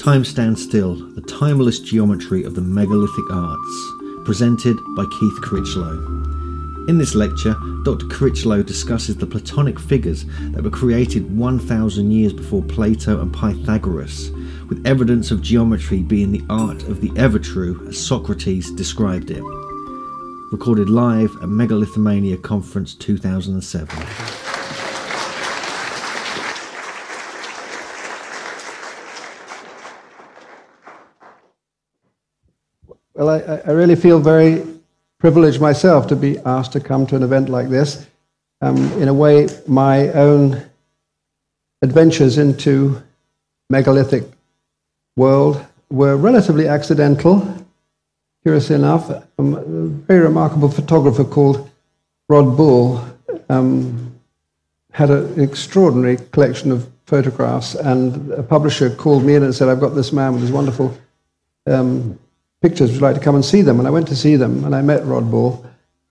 Time Stands Still, the timeless geometry of the megalithic arts, presented by Keith Critchlow. In this lecture, Dr. Critchlow discusses the Platonic figures that were created 1,000 years before Plato and Pythagoras, with evidence of geometry being the art of the ever-true as Socrates described it. Recorded live at Megalithomania Conference 2007. Well, I really feel very privileged myself to be asked to come to an event like this. In a way, my own adventures into megalithic world were relatively accidental. Curiously enough, a very remarkable photographer called Rod Bull had an extraordinary collection of photographs, and a publisher called me in and said, "I've got this man with his wonderful pictures, would you like to come and see them?" And I went to see them, and I met Rod Bull,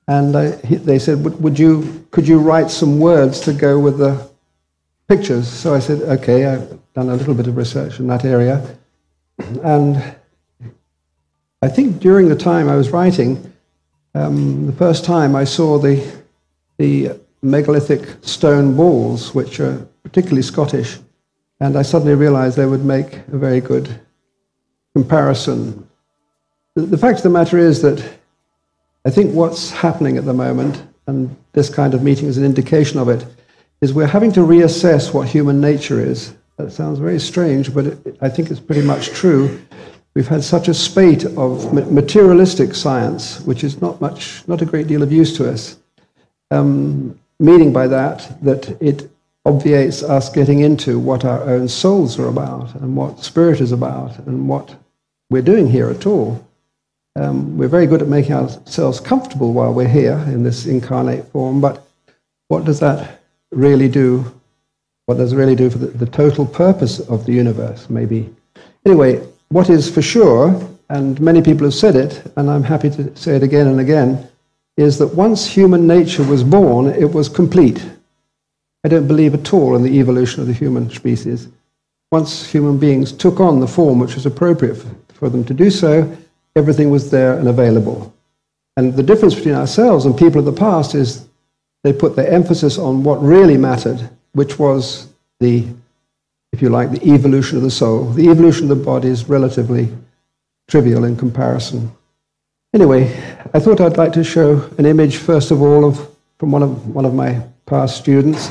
and they said, could you write some words to go with the pictures? So I said, okay, I've done a little bit of research in that area. And I think during the time I was writing, the first time I saw the megalithic stone balls, which are particularly Scottish, and I suddenly realized they would make a very good comparison. The fact of the matter is that I think what's happening at the moment, and this kind of meeting is an indication of it, is we're having to reassess what human nature is. That sounds very strange, but I think it's pretty much true. We've had such a spate of materialistic science, which is not a great deal of use to us. Meaning by that it obviates us getting into what our own souls are about, and what spirit is about, and what we're doing here at all. We're very good at making ourselves comfortable while we're here in this incarnate form, but what does that really do? What does it really do for the total purpose of the universe, maybe? Anyway, what is for sure, and many people have said it, and I'm happy to say it again and again, is that once human nature was born, it was complete. I don't believe at all in the evolution of the human species. Once human beings took on the form which was appropriate for them to do so, everything was there and available. And the difference between ourselves and people of the past is they put their emphasis on what really mattered, which was the, if you like, the evolution of the soul. The evolution of the body is relatively trivial in comparison. Anyway, I thought I'd like to show an image, first of all, from one of my past students.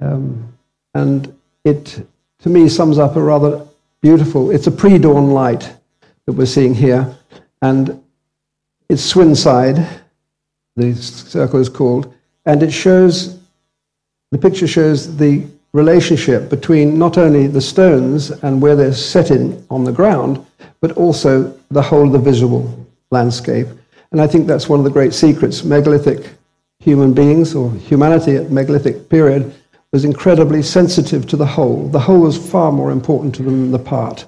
And it, to me, sums up a rather beautiful, it's a pre-dawn light that we're seeing here, and it's Swinside, the circle is called, and it shows, the picture shows the relationship between not only the stones and where they're set in on the ground, but also the whole of the visual landscape. And I think that's one of the great secrets. Megalithic human beings, or humanity at megalithic period, was incredibly sensitive to the whole. The whole was far more important to them than the part.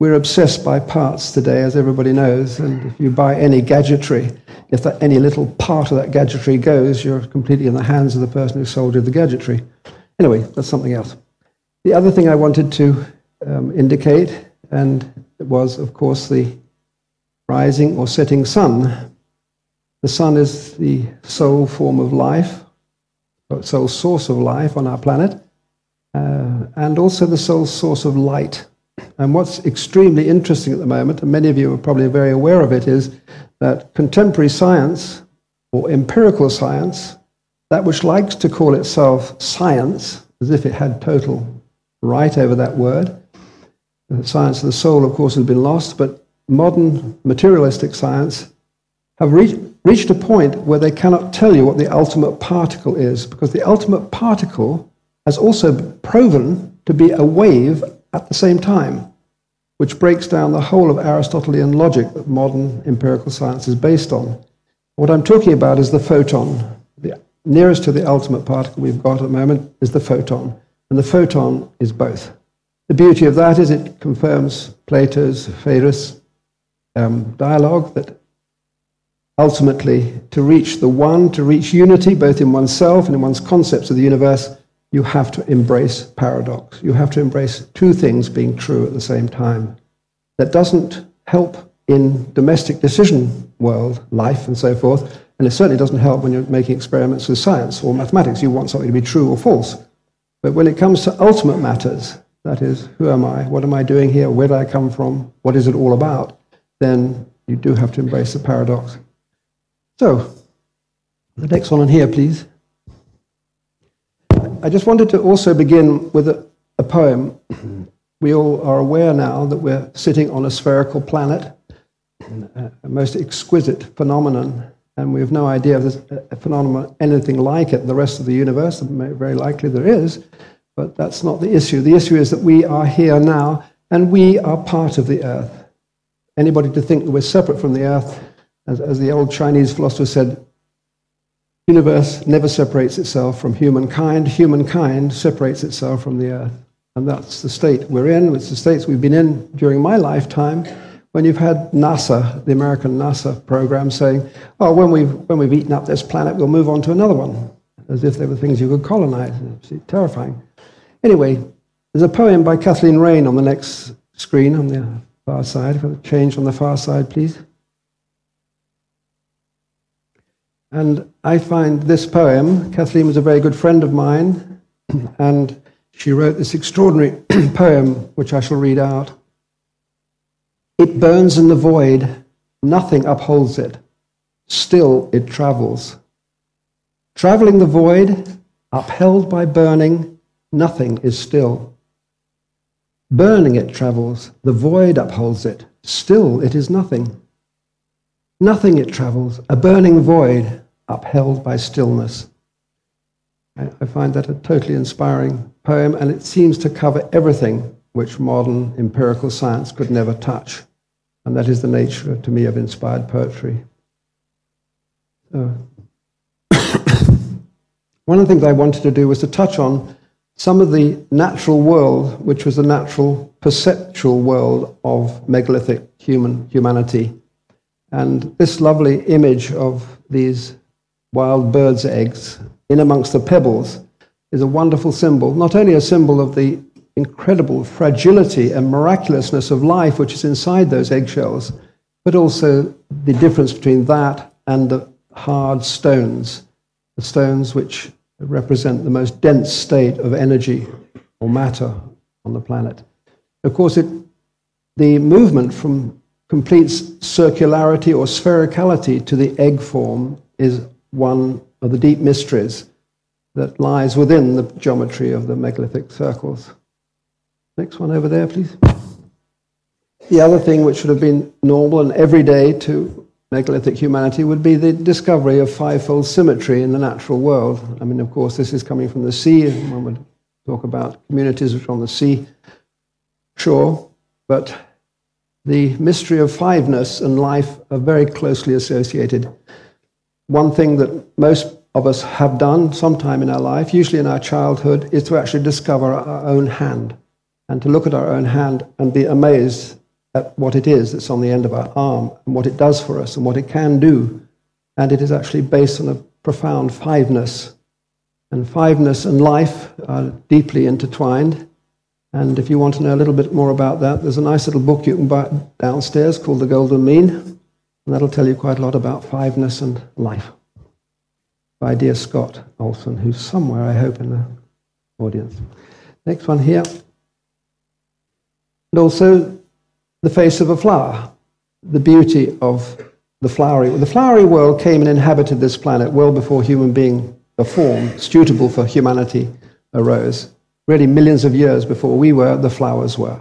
We're obsessed by parts today, as everybody knows, and if you buy any gadgetry, if any little part of that gadgetry goes, you're completely in the hands of the person who sold you the gadgetry. Anyway, that's something else. The other thing I wanted to indicate, and it was, of course, the rising or setting sun. The sun is the sole form of life, the sole source of life on our planet, and also the sole source of light. And what's extremely interesting at the moment, and many of you are probably very aware of it, is that contemporary science, or empirical science, that which likes to call itself science, as if it had total right over that word, the science of the soul, of course, has been lost, but modern materialistic science have reached a point where they cannot tell you what the ultimate particle is, because the ultimate particle has also been proven to be a wave at the same time, which breaks down the whole of Aristotelian logic that modern empirical science is based on. What I'm talking about is the photon. The nearest to the ultimate particle we've got at the moment is the photon, and the photon is both. The beauty of that is it confirms Plato's, Phaedrus' dialogue that ultimately to reach the one, to reach unity both in oneself and in one's concepts of the universe, you have to embrace paradox. You have to embrace two things being true at the same time. that doesn't help in domestic decision world, life and so forth, and it certainly doesn't help when you're making experiments with science or mathematics. You want something to be true or false. But when it comes to ultimate matters, that is, who am I, what am I doing here, where do I come from, what is it all about, then you do have to embrace the paradox. So, the next one on here, please. I just wanted to also begin with a poem. We all are aware now that we're sitting on a spherical planet, a most exquisite phenomenon, and we have no idea if there's a phenomenon anything like it in the rest of the universe. Very likely there is, but that's not the issue. The issue is that we are here now, and we are part of the Earth. Anybody to think that we're separate from the Earth, as the old Chinese philosopher said, the universe never separates itself from humankind. Humankind separates itself from the Earth. And that's the state we're in. It's the states we've been in during my lifetime, when you've had NASA, the American NASA program, saying, oh, when we've eaten up this planet, we'll move on to another one, as if they were things you could colonize. It's terrifying. Anyway, there's a poem by Kathleen Rayne on the next screen, on the far side. If I could change on the far side, please. And I find this poem, Kathleen was a very good friend of mine, and she wrote this extraordinary poem, which I shall read out. It burns in the void, nothing upholds it, still it travels. Traveling the void, upheld by burning, nothing is still. Burning it travels, the void upholds it, still it is nothing. Nothing it travels, a burning void, upheld by stillness. I find that a totally inspiring poem, and it seems to cover everything which modern empirical science could never touch. And that is the nature, to me, of inspired poetry. One of the things I wanted to do was to touch on some of the natural world, which was the natural perceptual world of megalithic humanity. And this lovely image of these wild birds' eggs in amongst the pebbles is a wonderful symbol, not only a symbol of the incredible fragility and miraculousness of life which is inside those eggshells, but also the difference between that and the hard stones, the stones which represent the most dense state of energy or matter on the planet. Of course, the movement from complete circularity or sphericality to the egg form is one of the deep mysteries that lies within the geometry of the megalithic circles. Next one over there, please. The other thing which would have been normal and everyday to megalithic humanity would be the discovery of fivefold symmetry in the natural world. I mean, of course, this is coming from the sea. One would talk about communities which are on the sea shore, but the mystery of fiveness and life are very closely associated. One thing that most of us have done sometime in our life, usually in our childhood, is to actually discover our own hand, and to look at our own hand and be amazed at what it is that's on the end of our arm, and what it does for us, and what it can do. And it is actually based on a profound fiveness. And fiveness and life are deeply intertwined. And if you want to know a little bit more about that, there's a nice little book you can buy downstairs called The Golden Mean, and that'll tell you quite a lot about fiveness and life, by dear Scott Olson, who's somewhere, I hope, in the audience. Next one here. And also the face of a flower, the beauty of the flowery. The flowery world came and inhabited this planet well before human being, a form suitable for humanity, arose. Really millions of years before we were, the flowers were.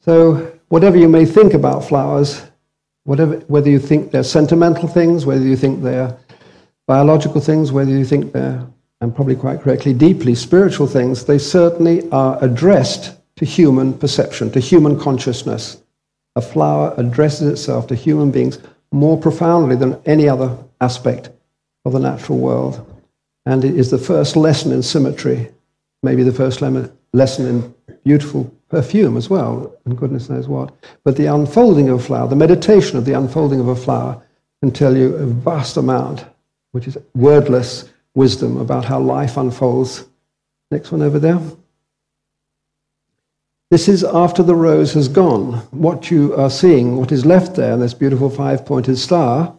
So whatever you may think about flowers, whether you think they're sentimental things, whether you think they're biological things, whether you think they're, and probably quite correctly, deeply spiritual things, they certainly are addressed to human perception, to human consciousness. A flower addresses itself to human beings more profoundly than any other aspect of the natural world. And it is the first lesson in symmetry, maybe the first lesson in beautiful perfume as well, and goodness knows what. But the unfolding of a flower, the meditation of the unfolding of a flower, can tell you a vast amount, which is wordless wisdom about how life unfolds. Next one over there. This is after the rose has gone. What you are seeing, what is left there in this beautiful five-pointed star,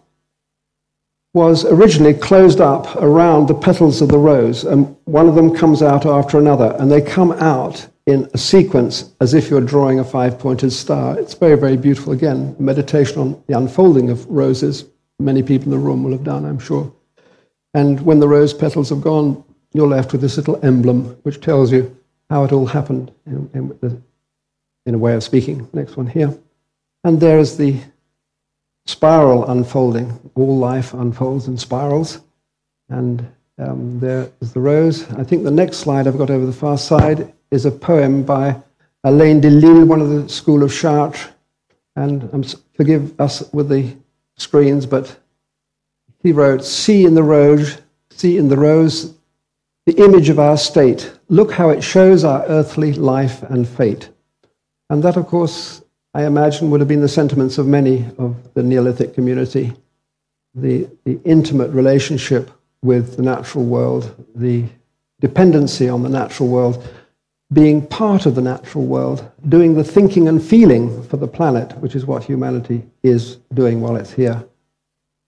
was originally closed up around the petals of the rose, and one of them comes out after another, and they come out in a sequence as if you're drawing a five-pointed star. It's very, very beautiful. Again, meditation on the unfolding of roses. Many people in the room will have done, I'm sure. And when the rose petals have gone, you're left with this little emblem which tells you how it all happened, in a way of speaking. Next one here. And there is the spiral unfolding. All life unfolds in spirals. And there is the rose. I think the next slide I've got over the far side is a poem by Alain de Lille, one of the School of Chartres. And forgive us with the screens, but he wrote, see in the rose, the image of our state. Look how it shows our earthly life and fate. And that, of course, I imagine would have been the sentiments of many of the Neolithic community, the intimate relationship with the natural world, the dependency on the natural world, being part of the natural world, doing the thinking and feeling for the planet, which is what humanity is doing while it's here,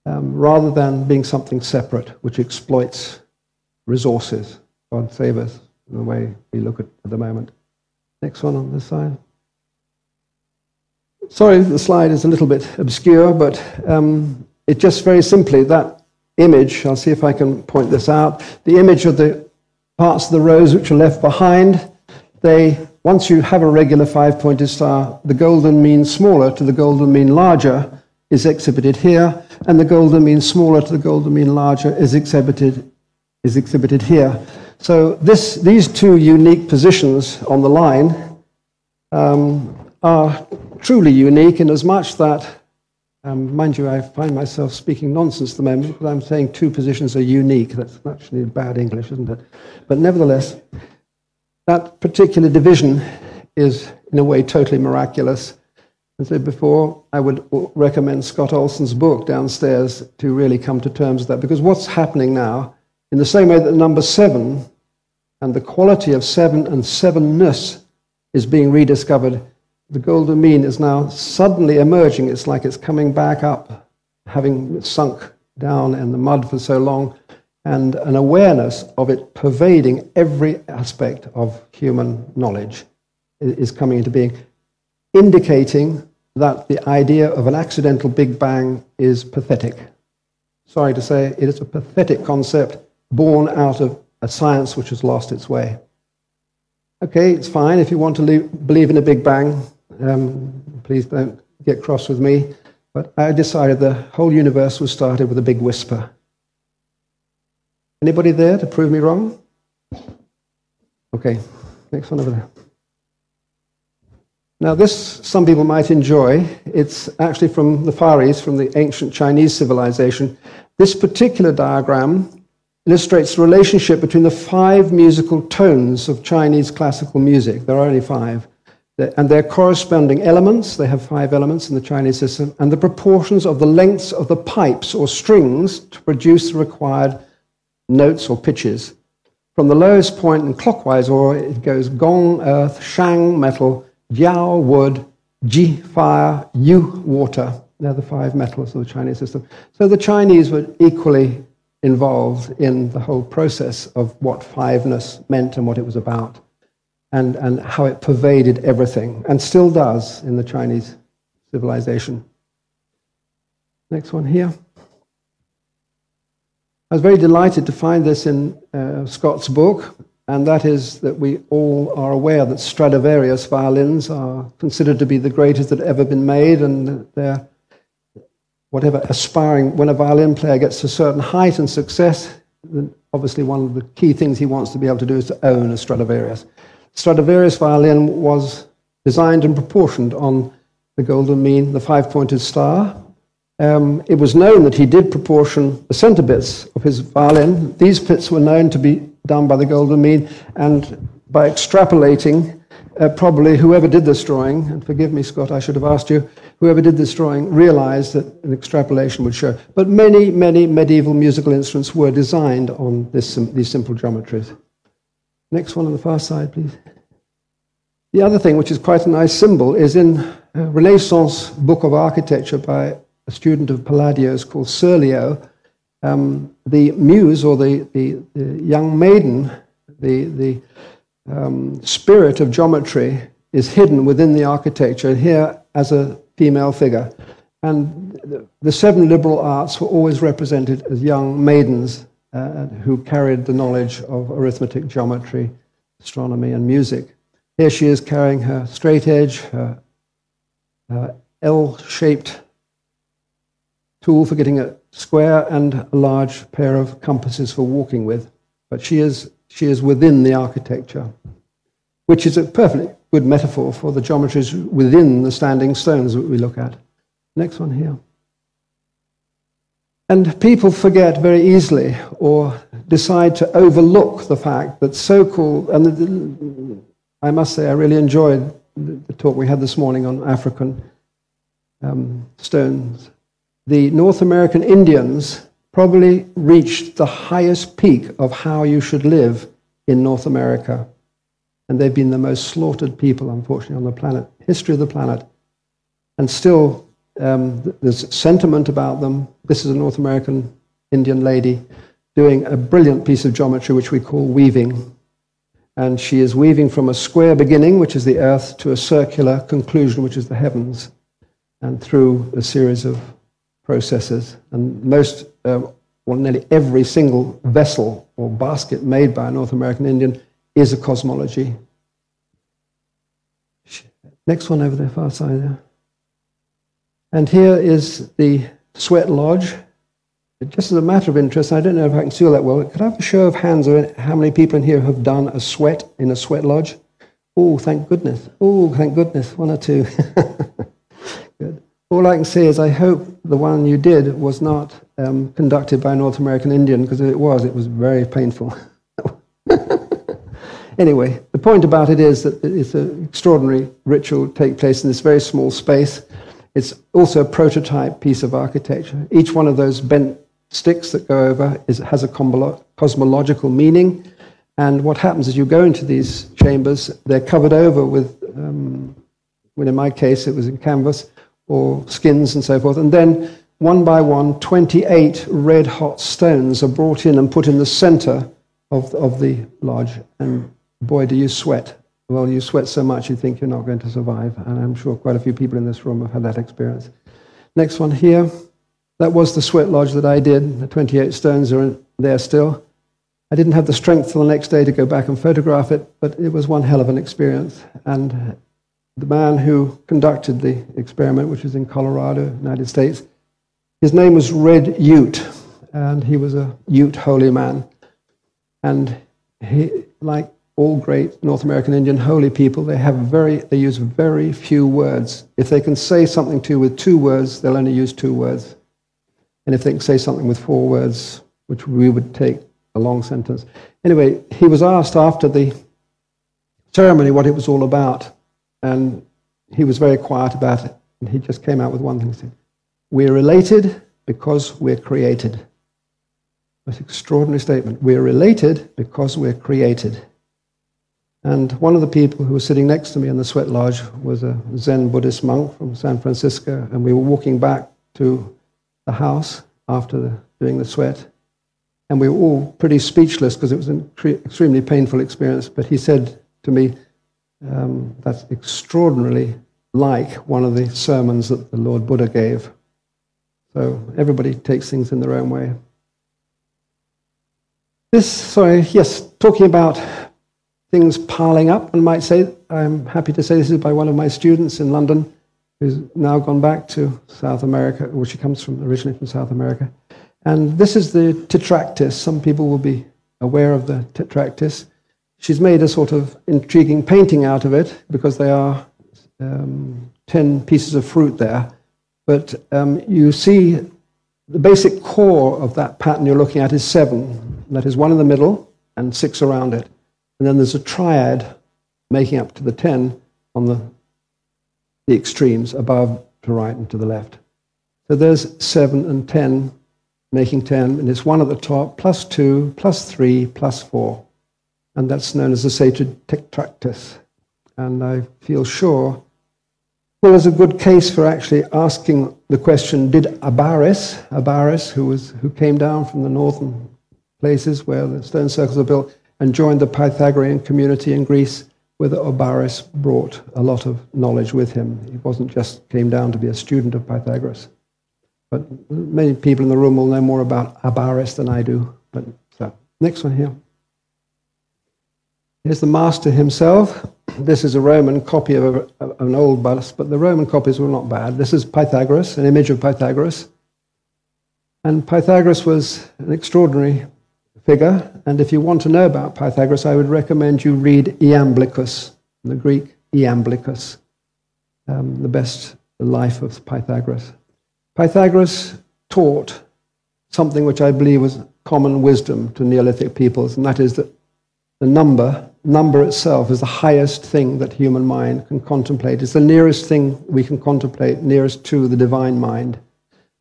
rather than being something separate which exploits resources. God save us in the way we look at the moment. Next one on this side. Sorry, the slide is a little bit obscure, but it just very simply, that image, I'll see if I can point this out, the image of the parts of the rose which are left behind. Once you have a regular five-pointed star, the golden mean smaller to the golden mean larger is exhibited here, and the golden mean smaller to the golden mean larger is exhibited here. So these two unique positions on the line are truly unique in as much that, mind you, I find myself speaking nonsense at the moment because I'm saying two positions are unique. That's actually bad English, isn't it? But nevertheless, that particular division is, in a way, totally miraculous. As I said before, I would recommend Scott Olson's book downstairs to really come to terms with that, because what's happening now, in the same way that number 7 and the quality of 7 and sevenness is being rediscovered, the golden mean is now suddenly emerging. It's like it's coming back up, having sunk down in the mud for so long, and an awareness of it pervading every aspect of human knowledge is coming into being, indicating that the idea of an accidental Big Bang is pathetic. Sorry to say, it is a pathetic concept born out of a science which has lost its way. Okay, it's fine if you want to believe in a Big Bang. Please don't get cross with me. But I decided the whole universe was started with a big whisper. Anybody there to prove me wrong? Okay, next one over there. Now this, some people might enjoy. It's actually from the Far East, from the ancient Chinese civilization. This particular diagram illustrates the relationship between the 5 musical tones of Chinese classical music. There are only 5. And their corresponding elements, they have 5 elements in the Chinese system, and the proportions of the lengths of the pipes or strings to produce the required notes or pitches. From the lowest point in clockwise order, it goes gong, earth, shang, metal, jiao, wood, ji, fire, yu, water. They're the 5 metals of the Chinese system. So the Chinese were equally involved in the whole process of what fiveness meant and what it was about, and how it pervaded everything, and still does in the Chinese civilization. Next one here. I was very delighted to find this in Scott's book, and that is that we all are aware that Stradivarius violins are considered to be the greatest that have ever been made, and they're whatever aspiring. When a violin player gets to a certain height and success, then obviously one of the key things he wants to be able to do is to own a Stradivarius. Stradivarius violin was designed and proportioned on the golden mean, the five-pointed star. It was known that he did proportion the center bits of his violin. These bits were known to be done by the golden mean, and by extrapolating, probably whoever did this drawing, and forgive me, Scott, I should have asked you, whoever did this drawing realized that an extrapolation would show. But many, many medieval musical instruments were designed on these simple geometries. Next one on the far side, please. The other thing, which is quite a nice symbol, is in a Renaissance book of architecture by a student of Palladio's called Serlio. The muse, or the young maiden, the spirit of geometry is hidden within the architecture, and here as a female figure. And the seven liberal arts were always represented as young maidens who carried the knowledge of arithmetic, geometry, astronomy, and music. Here she is carrying her straight edge, her L-shaped tool for getting a square, and a large pair of compasses for walking with. But she is within the architecture, which is a perfectly good metaphor for the geometries within the standing stones that we look at. Next one here. And people forget very easily, or decide to overlook the fact that so-called, and I must say I really enjoyed the talk we had this morning on African stones. The North American Indians probably reached the highest peak of how you should live in North America. And they've been the most slaughtered people, unfortunately, on the planet, history of the planet. And still, there's sentiment about them. This is a North American Indian lady doing a brilliant piece of geometry, which we call weaving. And she is weaving from a square beginning, which is the earth, to a circular conclusion, which is the heavens, and through a series of processes. And most, well, nearly every single vessel or basket made by a North American Indian is a cosmology. Next one over there, far side there. And here is the Sweat Lodge. Just as a matter of interest, I don't know if I can see all that well. Could I have a show of hands of how many people in here have done a sweat in a sweat lodge? Oh, thank goodness. Oh, thank goodness. One or two. Good. All I can say is I hope the one you did was not conducted by a North American Indian, because if it was very painful. Anyway, the point about it is that it's an extraordinary ritual take place in this very small space. It's also a prototype piece of architecture. Each one of those bent sticks that go over has a cosmological meaning. And what happens is you go into these chambers, they're covered over with, well, in my case, it was in canvas, or skins and so forth. And then, one by one, 28 red-hot stones are brought in and put in the center of the lodge. And boy, do you sweat. Well, you sweat so much you think you're not going to survive. And I'm sure quite a few people in this room have had that experience. Next one here. That was the sweat lodge that I did. The 28 stones are in there still. I didn't have the strength for the next day to go back and photograph it, but it was one hell of an experience. And the man who conducted the experiment, which was in Colorado, United States, his name was Red Ute, and he was a Ute holy man. And he, like all great North American Indian holy people, they use very few words. If they can say something to you with two words, they'll only use two words. And if they can say something with four words, which we would take a long sentence. Anyway, he was asked after the ceremony what it was all about. And he was very quiet about it, and he just came out with one thing. He said, "We're related because we're created." That's an extraordinary statement. We're related because we're created. And one of the people who was sitting next to me in the sweat lodge was a Zen Buddhist monk from San Francisco, and we were walking back to the house after doing the sweat, and we were all pretty speechless because it was an extremely painful experience. But he said to me, that's extraordinarily like one of the sermons that the Lord Buddha gave. So everybody takes things in their own way. Talking about things piling up, one might say, I'm happy to say this is by one of my students in London, who's now gone back to South America, well, she comes originally from South America. And this is the Tetractys. Some people will be aware of the Tetractys. She's made a sort of intriguing painting out of it, because there are 10 pieces of fruit there. But you see the basic core of that pattern you're looking at is 7. That is 1 in the middle and 6 around it. And then there's a triad making up to the 10 on the extremes, above to right and to the left. So there's 7 and 10 making 10, and it's 1 at the top, plus 2, plus 3, plus 4. And that's known as the sacred Tetractys. and I feel sure, well, there's a good case for actually asking the question, did Abaris who came down from the northern places where the stone circles were built and joined the Pythagorean community in Greece, whether Abaris brought a lot of knowledge with him. He wasn't just came down to be a student of Pythagoras. But many people in the room will know more about Abaris than I do. But so, next one here. Here's the master himself. This is a Roman copy of an old bust, but the Roman copies were not bad. This is Pythagoras, an image of Pythagoras. And Pythagoras was an extraordinary figure, and if you want to know about Pythagoras, I would recommend you read Iamblichus, the Greek Iamblichus, the best life of Pythagoras. Pythagoras taught something which I believe was common wisdom to Neolithic peoples, and that is that the number itself is the highest thing that human mind can contemplate. It's the nearest thing we can contemplate, nearest to the divine mind.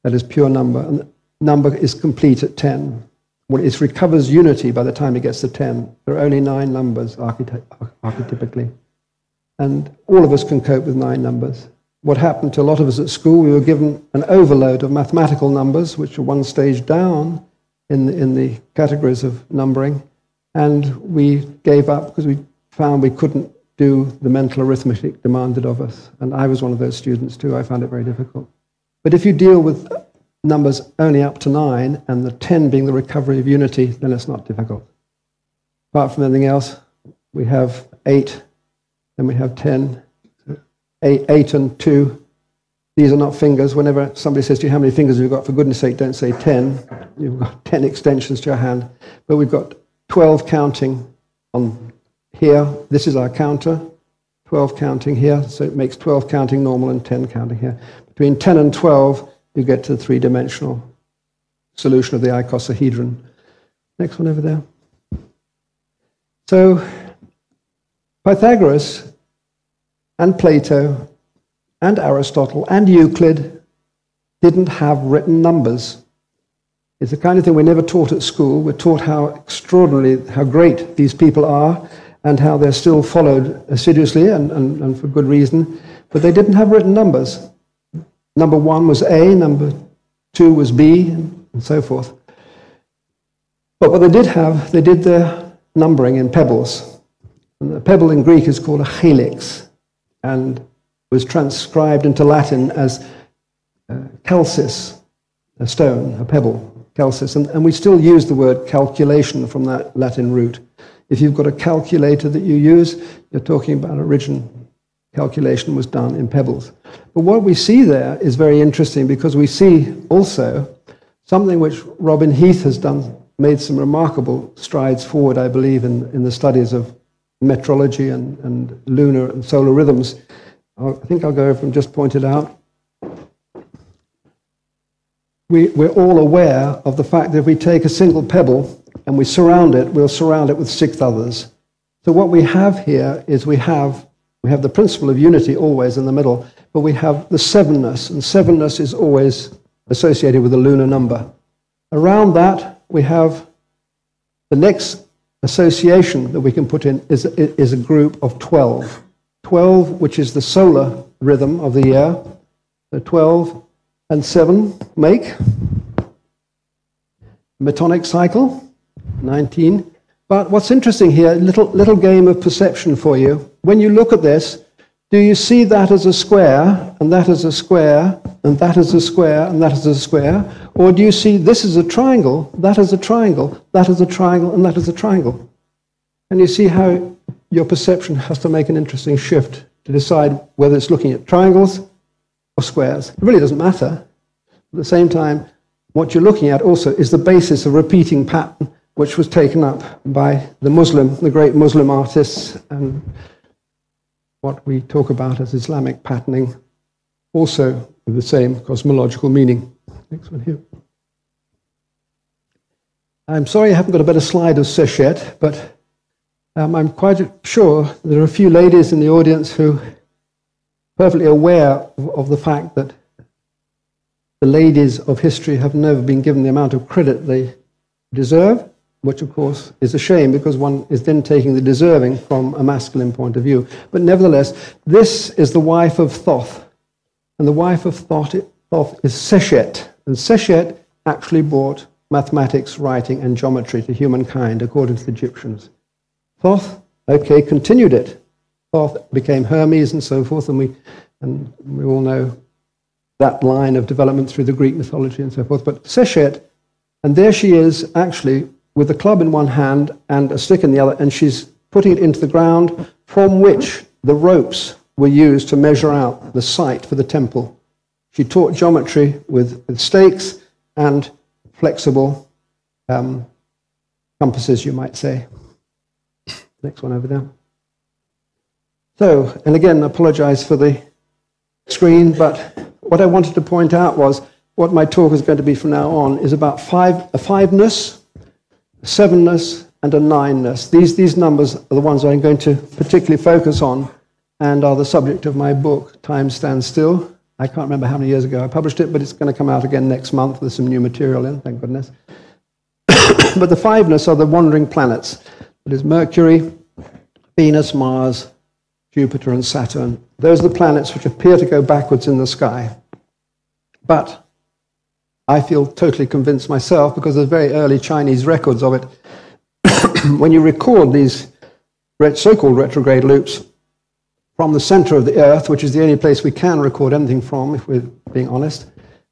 That is pure number. And number is complete at 10. Well, it recovers unity by the time it gets to 10. There are only 9 numbers archetypically. And all of us can cope with 9 numbers. What happened to a lot of us at school, we were given an overload of mathematical numbers, which are one stage down in the categories of numbering. And we gave up because we found we couldn't do the mental arithmetic demanded of us. And I was one of those students too. I found it very difficult. But if you deal with numbers only up to 9, and the 10 being the recovery of unity, then it's not difficult. Apart from anything else, we have 8, then we have 10, 8 and 2. These are not fingers. Whenever somebody says to you, how many fingers have you got? For goodness sake, don't say 10. You've got 10 extensions to your hand. But we've got 12 counting on here. This is our counter. 12 counting here, so it makes 12 counting normal and 10 counting here. Between 10 and 12, you get to the 3-dimensional solution of the icosahedron. Next one over there. So, Pythagoras and Plato and Aristotle and Euclid didn't have written numbers. It's the kind of thing we're never taught at school. We're taught how extraordinarily, how great these people are and how they're still followed assiduously and for good reason. But they didn't have written numbers. Number 1 was A, number 2 was B, and so forth. But what they did have, they did their numbering in pebbles. And the pebble in Greek is called a helix and was transcribed into Latin as calcis, a stone, a pebble. Calcis, and we still use the word calculation from that Latin root. If you've got a calculator that you use, you're talking about original calculation was done in pebbles. But what we see there is very interesting because we see also something which Robin Heath has done, made some remarkable strides forward, I believe, in the studies of metrology and lunar and solar rhythms. I think I'll go over and just point it out. We're all aware of the fact that if we take a single pebble and we surround it, we'll surround it with 6 others. So what we have here is we have the principle of unity always in the middle, but we have the sevenness, and sevenness is always associated with a lunar number. Around that, we have the next association that we can put in is a group of 12. 12, which is the solar rhythm of the year, so 12 and 7 make metonic cycle, 19. But what's interesting here, little game of perception for you. When you look at this, do you see that as a square, and that as a square, and that as a square, and that as a square? Or do you see this is a triangle, that is a triangle, that is a triangle, and that is a triangle? And you see how your perception has to make an interesting shift to decide whether it's looking at triangles or squares. It really doesn't matter. At the same time, what you're looking at also is the basis of repeating pattern, which was taken up by the great Muslim artists, and what we talk about as Islamic patterning, also with the same cosmological meaning. Next one here. I'm sorry I haven't got a better slide of Sechet, but I'm quite sure there are a few ladies in the audience who perfectly aware of the fact that the ladies of history have never been given the amount of credit they deserve, which, of course, is a shame because one is then taking the deserving from a masculine point of view. But nevertheless, this is the wife of Thoth, and the wife of Thoth is Sechet, and Sechet actually brought mathematics, writing, and geometry to humankind, according to the Egyptians. Thoth, okay, continued it. Thoth became Hermes and so forth, and we all know that line of development through the Greek mythology and so forth. But Sechet, and there she is, actually, with a club in one hand and a stick in the other, and she's putting it into the ground from which the ropes were used to measure out the site for the temple. She taught geometry with stakes and flexible compasses, you might say. Next one over there. So, and again, I apologize for the screen, but what I wanted to point out was what my talk is going to be from now on is about a fiveness, a sevenness, and a nineness. These numbers are the ones I'm going to particularly focus on and are the subject of my book, Time Stands Still. I can't remember how many years ago I published it, but it's going to come out again next month. There's some new material in, thank goodness. But the fiveness are the wandering planets. That is Mercury, Venus, Mars, Jupiter, and Saturn. Those are the planets which appear to go backwards in the sky. But I feel totally convinced myself, because there's very early Chinese records of it. When you record these so-called retrograde loops, from the center of the Earth, which is the only place we can record anything from, if we're being honest.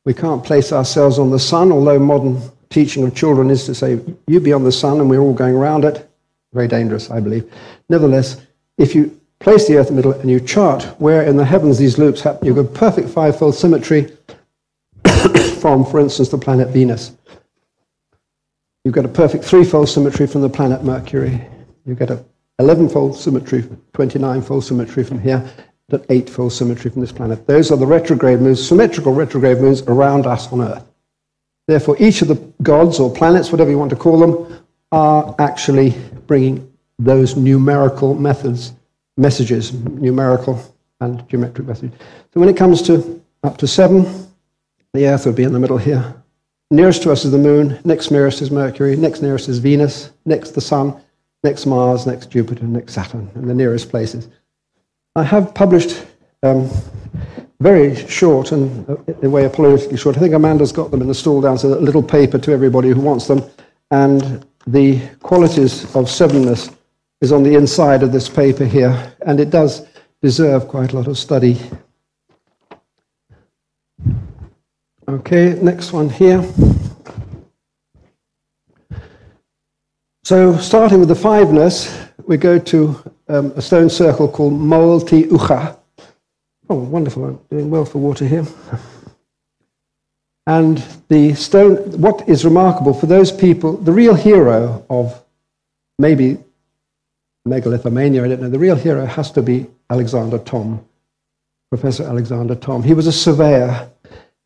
We can't place ourselves on the sun, although modern teaching of children is to say, you be on the sun and we're all going around it. Very dangerous, I believe. Nevertheless, if you place the Earth in the middle and you chart where in the heavens these loops happen, you get perfect five-fold symmetry from, for instance, the planet Venus. You get a perfect three-fold symmetry from the planet Mercury. You get a 11-fold symmetry, 29-fold symmetry from here, to 8-fold symmetry from this planet. Those are the retrograde moons, symmetrical retrograde moons around us on Earth. Therefore, each of the gods or planets, whatever you want to call them, are actually bringing those numerical messages, numerical and geometric messages. So when it comes to up to 7, the Earth would be in the middle here. Nearest to us is the Moon, next nearest is Mercury, next nearest is Venus, next the Sun, next Mars, next Jupiter, next Saturn, and the nearest places. I have published very short, and in a way apologetically short, I think Amanda's got them in the stall down, so that little paper to everybody who wants them, and the qualities of sevenness is on the inside of this paper here, and it does deserve quite a lot of study. Okay, next one here. So, starting with the fiveness, we go to a stone circle called Moel Ti Ucha. Oh, wonderful, I'm doing well for water here. And the stone, what is remarkable for those people, the real hero of maybe megalithomania, I don't know, the real hero has to be Alexander Thom, Professor Alexander Thom. He was a surveyor,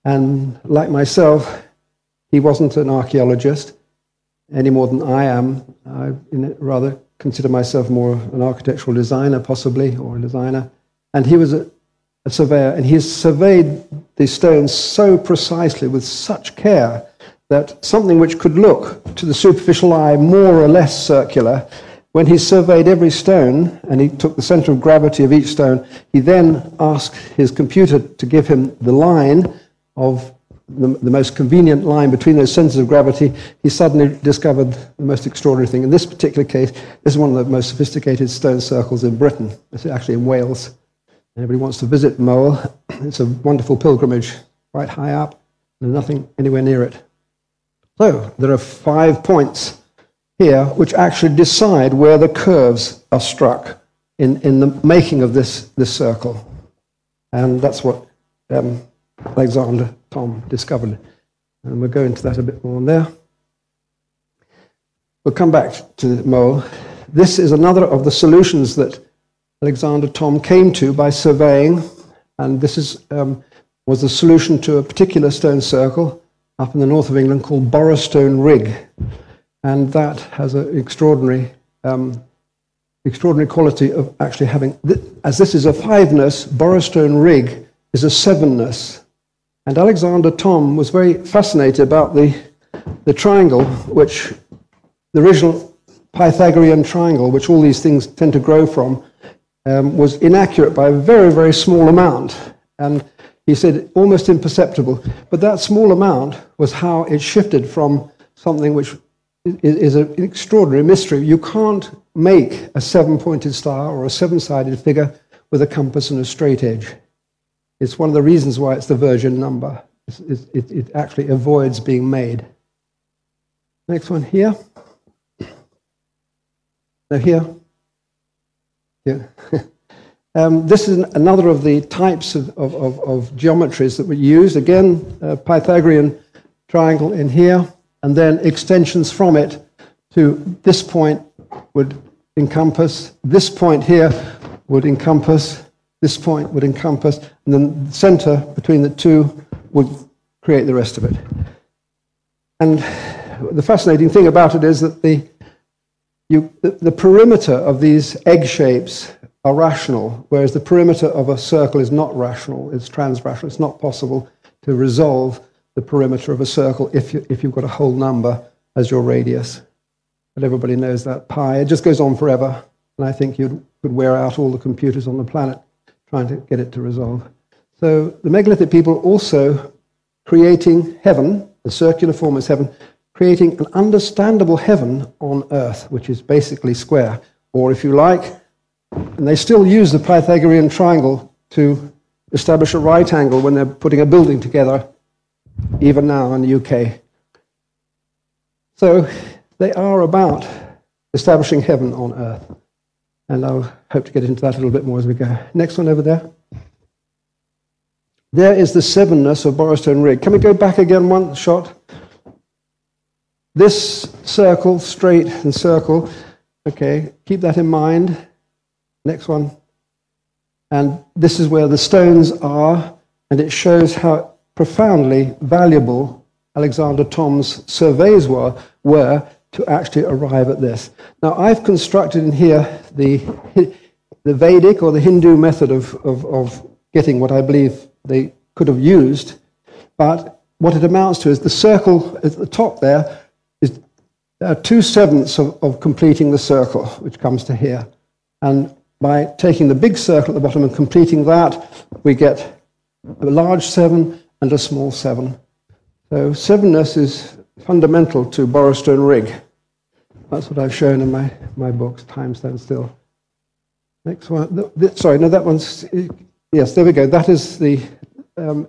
and like myself, he wasn't an archaeologist any more than I am. I rather consider myself more an architectural designer, possibly, or a designer. And he was a surveyor, and he surveyed the stones so precisely with such care that something which could look to the superficial eye more or less circular, when he surveyed every stone, and he took the center of gravity of each stone, he then asked his computer to give him the line of the most convenient line between those centers of gravity. He suddenly discovered the most extraordinary thing. In this particular case, this is one of the most sophisticated stone circles in Britain. It's actually in Wales. Everybody wants to visit Moel. It's a wonderful pilgrimage, quite high up, and nothing anywhere near it. So, there are 5 points here which actually decide where the curves are struck in the making of this circle. And that's what Alexander Thom discovered. And we'll go into that a bit more on there. We'll come back to Moel. This is another of the solutions that Alexander Thom came to by surveying, and this is, was the solution to a particular stone circle up in the north of England called Borrowstone Rig. And that has an extraordinary extraordinary quality of actually having, as this is a fiveness, Borrowstone Rig is a sevenness. And Alexander Thom was very fascinated about the triangle, which the original Pythagorean triangle, which all these things tend to grow from, was inaccurate by a very, very small amount. And he said almost imperceptible. But that small amount was how it shifted from something which is an extraordinary mystery. You can't make a seven-pointed star or a seven-sided figure with a compass and a straight edge. It's one of the reasons why it's the virgin number. It actually avoids being made. Next one here. No, here. Yeah. This is another of the types of geometries that we use. Again, Pythagorean triangle in here, and then extensions from it to this point would encompass, this point here would encompass, this point would encompass, and then the center between the two would create the rest of it. And the fascinating thing about it is that the perimeter of these egg shapes are rational, whereas the perimeter of a circle is not rational, it's transrational. It's not possible to resolve the perimeter of a circle if you've got a whole number as your radius. But everybody knows that pi. It just goes on forever, and I think you could wear out all the computers on the planet trying to get it to resolve. So the megalithic people also creating heaven, the circular form is heaven, creating an understandable heaven on earth, which is basically square, or if you like, and they still use the Pythagorean triangle to establish a right angle when they're putting a building together, even now in the UK. So they are about establishing heaven on earth. And I'll hope to get into that a little bit more as we go. Next one over there. There is the sevenness of Borrowstone Rig. Can we go back again one shot? This circle, straight and circle. Okay, keep that in mind. Next one. And this is where the stones are, and it shows how profoundly valuable Alexander Thom's surveys were to actually arrive at this. Now, I've constructed in here the Vedic or the Hindu method of getting what I believe they could have used, but what it amounts to is the circle at the top there is 2/7 of completing the circle, which comes to here. And by taking the big circle at the bottom and completing that, we get a large 7 and a small 7. So sevenness is fundamental to Borrowstone Rig. That's what I've shown in my books, Time Stand Still. Next one. Sorry, no, that one's... Yes, there we go. That is the...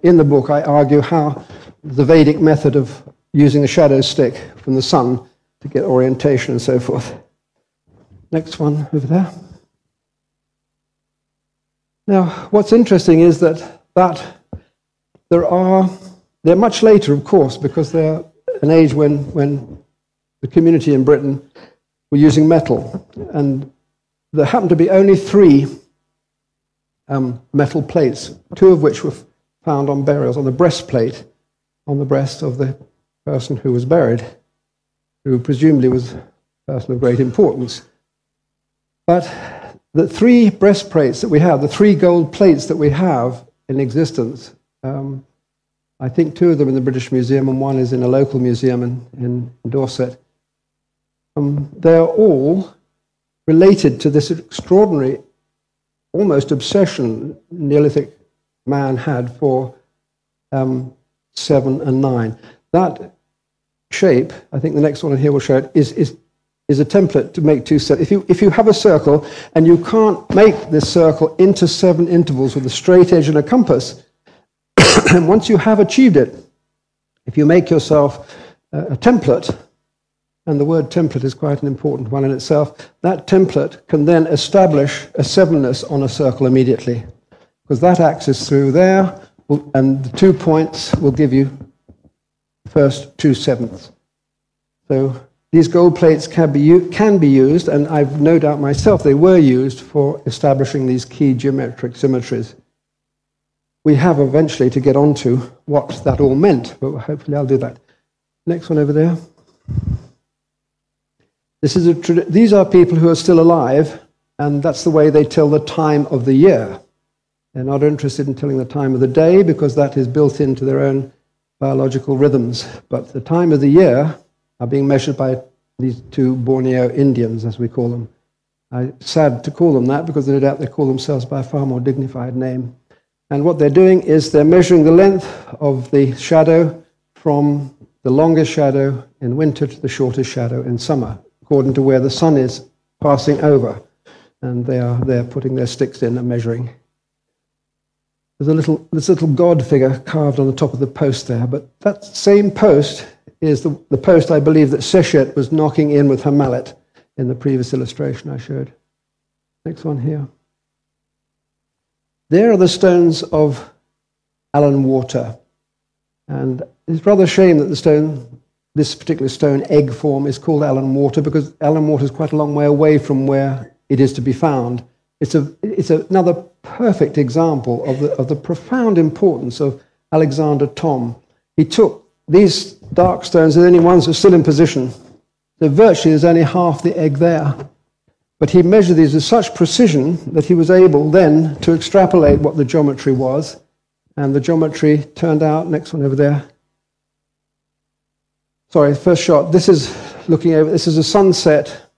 in the book, I argue how the Vedic method of using the shadow stick from the sun to get orientation and so forth. Next one over there. Now, what's interesting is that they're much later, of course, because they're an age when the community in Britain were using metal. And there happened to be only 3 metal plates, 2 of which were found on burials, on the breastplate, on the breast of the person who was buried, who presumably was a person of great importance. But the 3 breastplates that we have, the 3 gold plates that we have in existence, I think 2 of them in the British Museum and 1 is in a local museum in Dorset, they're all related to this extraordinary, almost obsession Neolithic man had for 7 and 9. That shape, I think the next one in here will show it, is a template to make 2 circles. If you have a circle and you can't make this circle into 7 intervals with a straight edge and a compass, and once you have achieved it, if you make yourself a template, and the word template is quite an important one in itself, that template can then establish a sevenness on a circle immediately, because that axis through there, and the 2 points will give you the first 2/7. So these gold plates can be used, and I've no doubt myself they were used for establishing these key geometric symmetries. We have eventually to get onto what that all meant, but hopefully I'll do that. Next one over there. These are people who are still alive, and that's the way they tell the time of the year. They're not interested in telling the time of the day because that is built into their own biological rhythms. But the time of the year are being measured by these two Borneo Indians, as we call them. Sad to call them that, because no doubt they call themselves by a far more dignified name. And what they're doing is they're measuring the length of the shadow from the longest shadow in winter to the shortest shadow in summer, according to where the sun is passing over. And they are there putting their sticks in and measuring. There's a little, this little god figure carved on the top of the post there, but that same post is the post, I believe, that Sechet was knocking in with her mallet in the previous illustration I showed. Next one here. There are the stones of Allan Water. And it's rather a shame that the stone, this particular stone egg form, is called Allan Water, because Allan Water is quite a long way away from where it is to be found. It's another perfect example of the profound importance of Alexander Thom. He took these dark stones, the only ones that are still in position. So virtually there's only half the egg there. But he measured these with such precision that he was able then to extrapolate what the geometry was. And the geometry turned out, next one over there. Sorry, first shot. This is looking over, this is a sunset.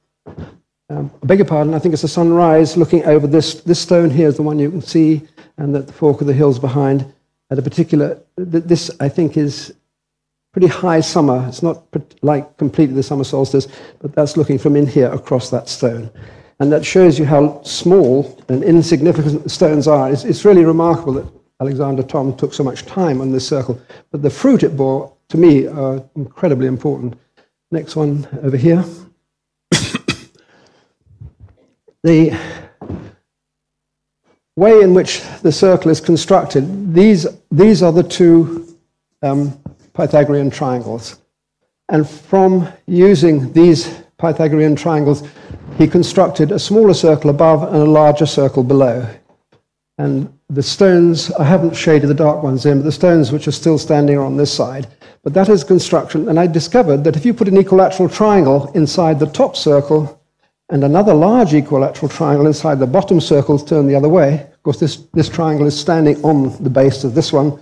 I beg your pardon, I think it's a sunrise looking over this stone here is the one you can see, and that the fork of the hills behind. At a particular, this I think is pretty high summer. It's not like completely the summer solstice, but that's looking from in here across that stone. And that shows you how small and insignificant the stones are. It's really remarkable that Alexander Thom took so much time on this circle. But the fruit it bore, to me, are incredibly important. Next one over here. The way in which the circle is constructed, these are the two Pythagorean triangles. And from using these Pythagorean triangles, he constructed a smaller circle above and a larger circle below. And the stones, I haven't shaded the dark ones in, but the stones which are still standing are on this side. But that is construction, and I discovered that if you put an equilateral triangle inside the top circle and another large equilateral triangle inside the bottom circle turned the other way, of course this triangle is standing on the base of this one,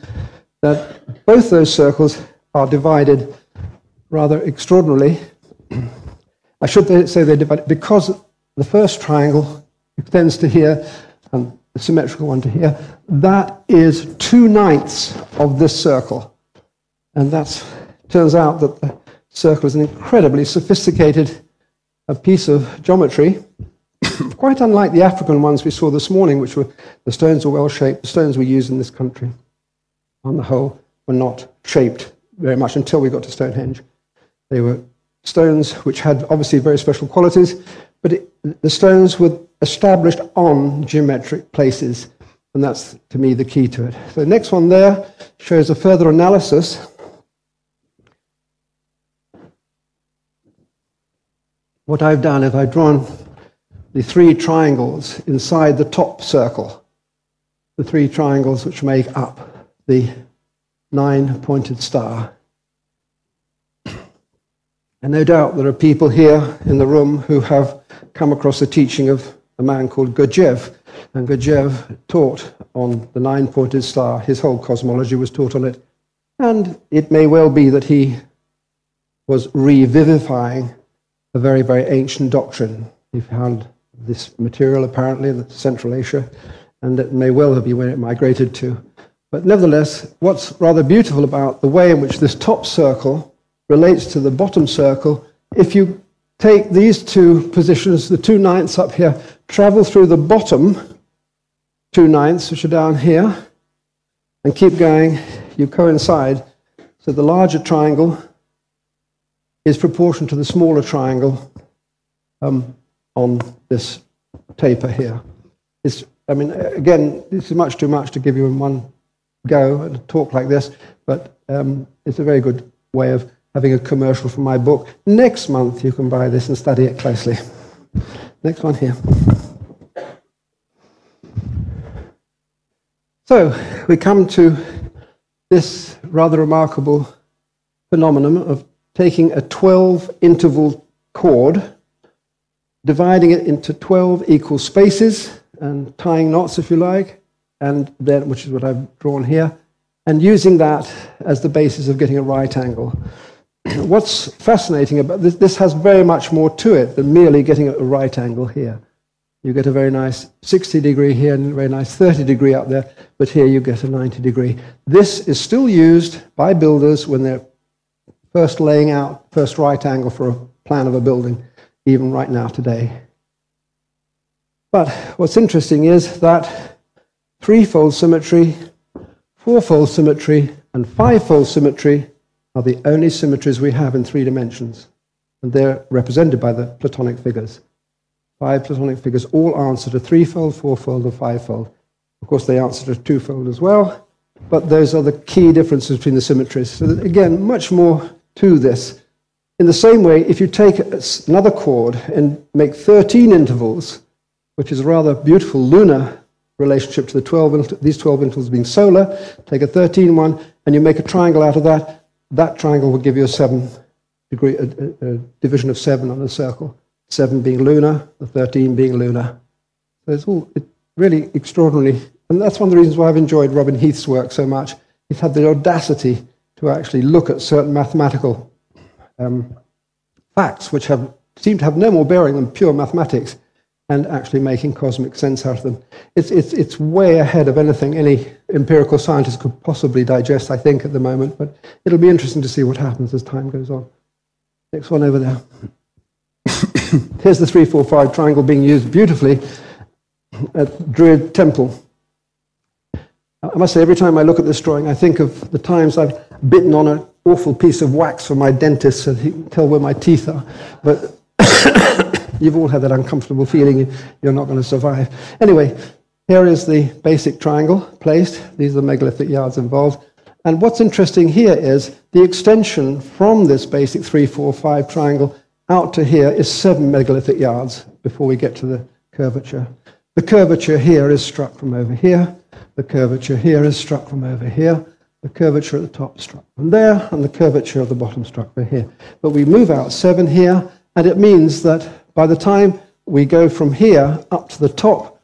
that both those circles are divided rather extraordinarily. I should say they're divided because the first triangle extends to here, and the symmetrical one to here. That is 2/9 of this circle. And that turns out that the circle is an incredibly sophisticated piece of geometry, quite unlike the African ones we saw this morning, which were, the stones were well-shaped. The stones we use in this country, on the whole, were not shaped very much until we got to Stonehenge. They were stones which had obviously very special qualities, but the stones were established on geometric places, and that's, to me, the key to it. So the next one there shows a further analysis. What I've done is I've drawn the three triangles inside the top circle, the three triangles which make up the 9-pointed star. And no doubt there are people here in the room who have come across the teaching of a man called Gurdjieff. And Gurdjieff taught on the 9-pointed star. His whole cosmology was taught on it. And it may well be that he was revivifying a very, very ancient doctrine. He found this material apparently in Central Asia, and it may well have been where it migrated to. But nevertheless, what's rather beautiful about the way in which this top circle relates to the bottom circle, if you take these two positions, the 2/9 up here, travel through the bottom 2/9, which are down here, and keep going, you coincide. So the larger triangle is proportional to the smaller triangle on this taper here. It's, I mean, again, this is much too much to give you in one go and talk like this, but it's a very good way of having a commercial for my book. Next month you can buy this and study it closely. Next one here. So we come to this rather remarkable phenomenon of taking a 12-interval chord, dividing it into 12 equal spaces, and tying knots, if you like, and then, which is what I've drawn here, and using that as the basis of getting a right angle. what's fascinating about this, this has very much more to it than merely getting a right angle here. You get a very nice 60 degree here and a very nice 30 degree up there, but here you get a 90 degree. This is still used by builders when they're first laying out first right angle for a plan of a building, even right now today. But what's interesting is that threefold symmetry, fourfold symmetry, and fivefold symmetry are the only symmetries we have in three dimensions, and they're represented by the Platonic figures. Five Platonic figures all answer to threefold, fourfold, and fivefold. Of course, they answer to twofold as well, but those are the key differences between the symmetries. So that, again, much more to this. In the same way, if you take another chord and make 13 intervals, which is a rather beautiful lunar relationship to the 12, these 12 intervals being solar, take a 13 one, and you make a triangle out of that, that triangle will give you a division of 7 on a circle. 7 being lunar, the 13 being lunar. So it's really extraordinary. And that's one of the reasons why I've enjoyed Robin Heath's work so much. He's had the audacity to actually look at certain mathematical facts which seem to have no more bearing than pure mathematics and actually making cosmic sense out of them. It's way ahead of anything any empirical scientist could possibly digest, I think, at the moment. But it'll be interesting to see what happens as time goes on. Next one over there. Here's the 3-4-5 triangle being used beautifully at Druid Temple. I must say, every time I look at this drawing, I think of the times I've bitten on an awful piece of wax from my dentist so he can tell where my teeth are. But you've all had that uncomfortable feeling you're not going to survive. Anyway, here is the basic triangle placed. These are the megalithic yards involved. And what's interesting here is the extension from this basic 3-4-5 triangle out to here is 7 megalithic yards before we get to the curvature. The curvature here is struck from over here. The curvature here is struck from over here. The curvature at the top is struck from there, and the curvature at the bottom is struck from here. But we move out 7 here, and it means that by the time we go from here up to the top,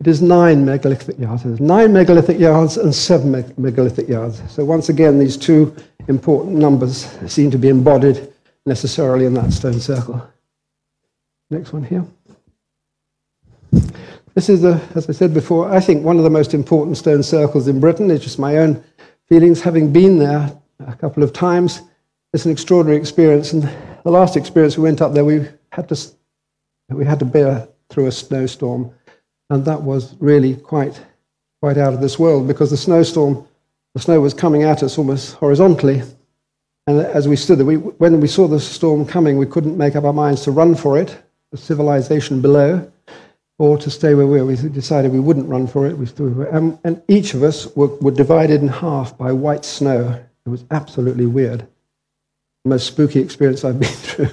it is 9 megalithic yards. It is 9 megalithic yards and 7 megalithic yards. So once again, these two important numbers seem to be embodied necessarily in that stone circle. Next one here. This is, as I said before, I think one of the most important stone circles in Britain. It's just my own feelings, having been there a couple of times. It's an extraordinary experience. And the last experience we went up there, we had to bear through a snowstorm, and that was really quite out of this world, because the snow was coming at us almost horizontally. And as we stood there, when we saw the storm coming, we couldn't make up our minds to run for it, the civilization below, or to stay where we were. We decided we wouldn't run for it. And each of us were divided in half by white snow. It was absolutely weird. The most spooky experience I've been through.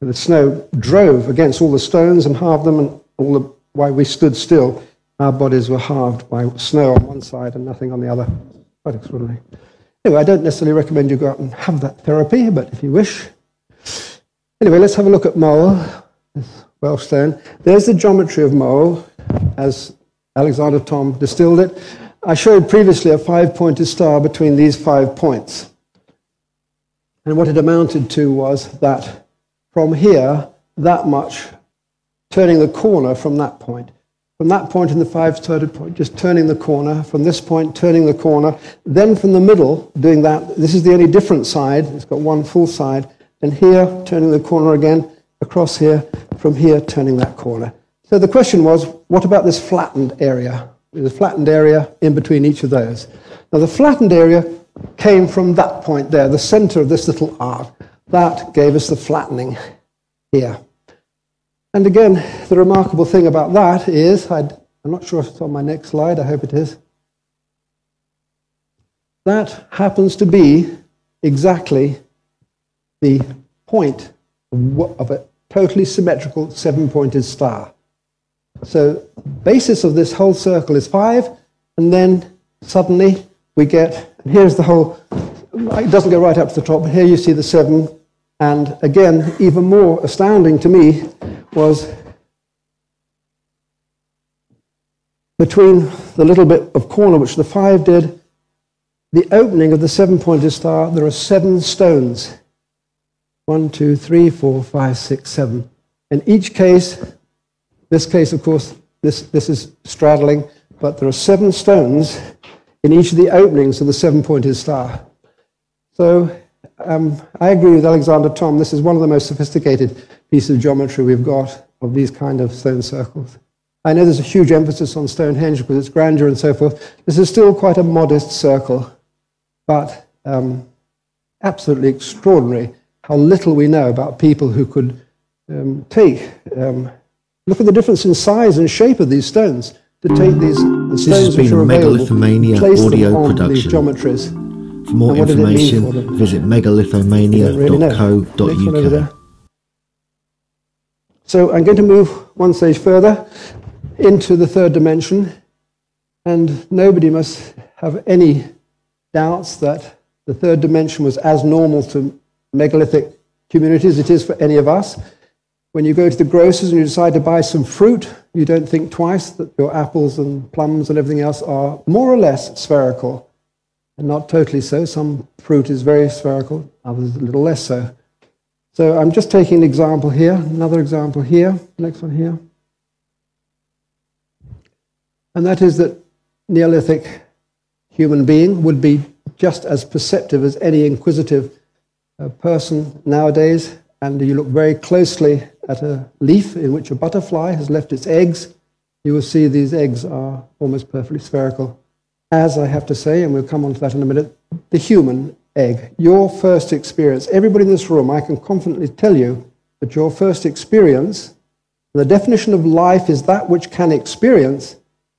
The snow drove against all the stones and halved them, and while we stood still, our bodies were halved by snow on one side and nothing on the other. Quite extraordinary. Anyway, I don't necessarily recommend you go out and have that therapy, but if you wish. Anyway, let's have a look at Mole, this Welsh stone. There's the geometry of Mole, as Alexander Thom distilled it. I showed previously a 5-pointed star between these 5 points. And what it amounted to was that from here, that much, turning the corner from that point. From that point in the 5-third point, just turning the corner. From this point, turning the corner. Then from the middle, doing that. This is the only different side. It's got one full side. And here, turning the corner again, across here, from here, turning that corner. So the question was, what about this flattened area? There's a flattened area in between each of those. Now, the flattened area came from that point there, the center of this little arc. That gave us the flattening here. And again, the remarkable thing about that is, I'm not sure if it's on my next slide, I hope it is. That happens to be exactly the point of a totally symmetrical 7-pointed star. So the basis of this whole circle is 5, and then suddenly we get, and here's the whole, it doesn't go right up to the top, but here you see the 7, and again, even more astounding to me, was between the little bit of corner which the 5 did, the opening of the 7-pointed star, there are 7 stones 1, 2, 3, 4, 5, 6, 7. In each case, this case, of course, this is straddling, but there are 7 stones in each of the openings of the 7-pointed star. So I agree with Alexander Thom. This is one of the most sophisticated pieces of geometry we've got of these kind of stone circles. I know there's a huge emphasis on Stonehenge because its grandeur and so forth. This is still quite a modest circle, but absolutely extraordinary how little we know about people who could take. Look at the difference in size and shape of these stones. To take these stones this has been a Megalithomania audio production. For more information, visit megalithomania.co.uk. So I'm going to move one stage further into the third dimension, and nobody must have any doubts that the third dimension was as normal to megalithic communities as it is for any of us. When you go to the grocers and you decide to buy some fruit, you don't think twice that your apples and plums and everything else are more or less spherical, and not totally so. Some fruit is very spherical, others a little less so. So I'm just taking an example here, another example here, next one here. And that is that Neolithic human being would be just as perceptive as any inquisitive person nowadays. And you look very closely at a leaf in which a butterfly has left its eggs, you will see these eggs are almost perfectly spherical. As I have to say, and we'll come on to that in a minute, the human egg, your first experience. Everybody in this room, I can confidently tell you that your first experience, the definition of life is that which can experience,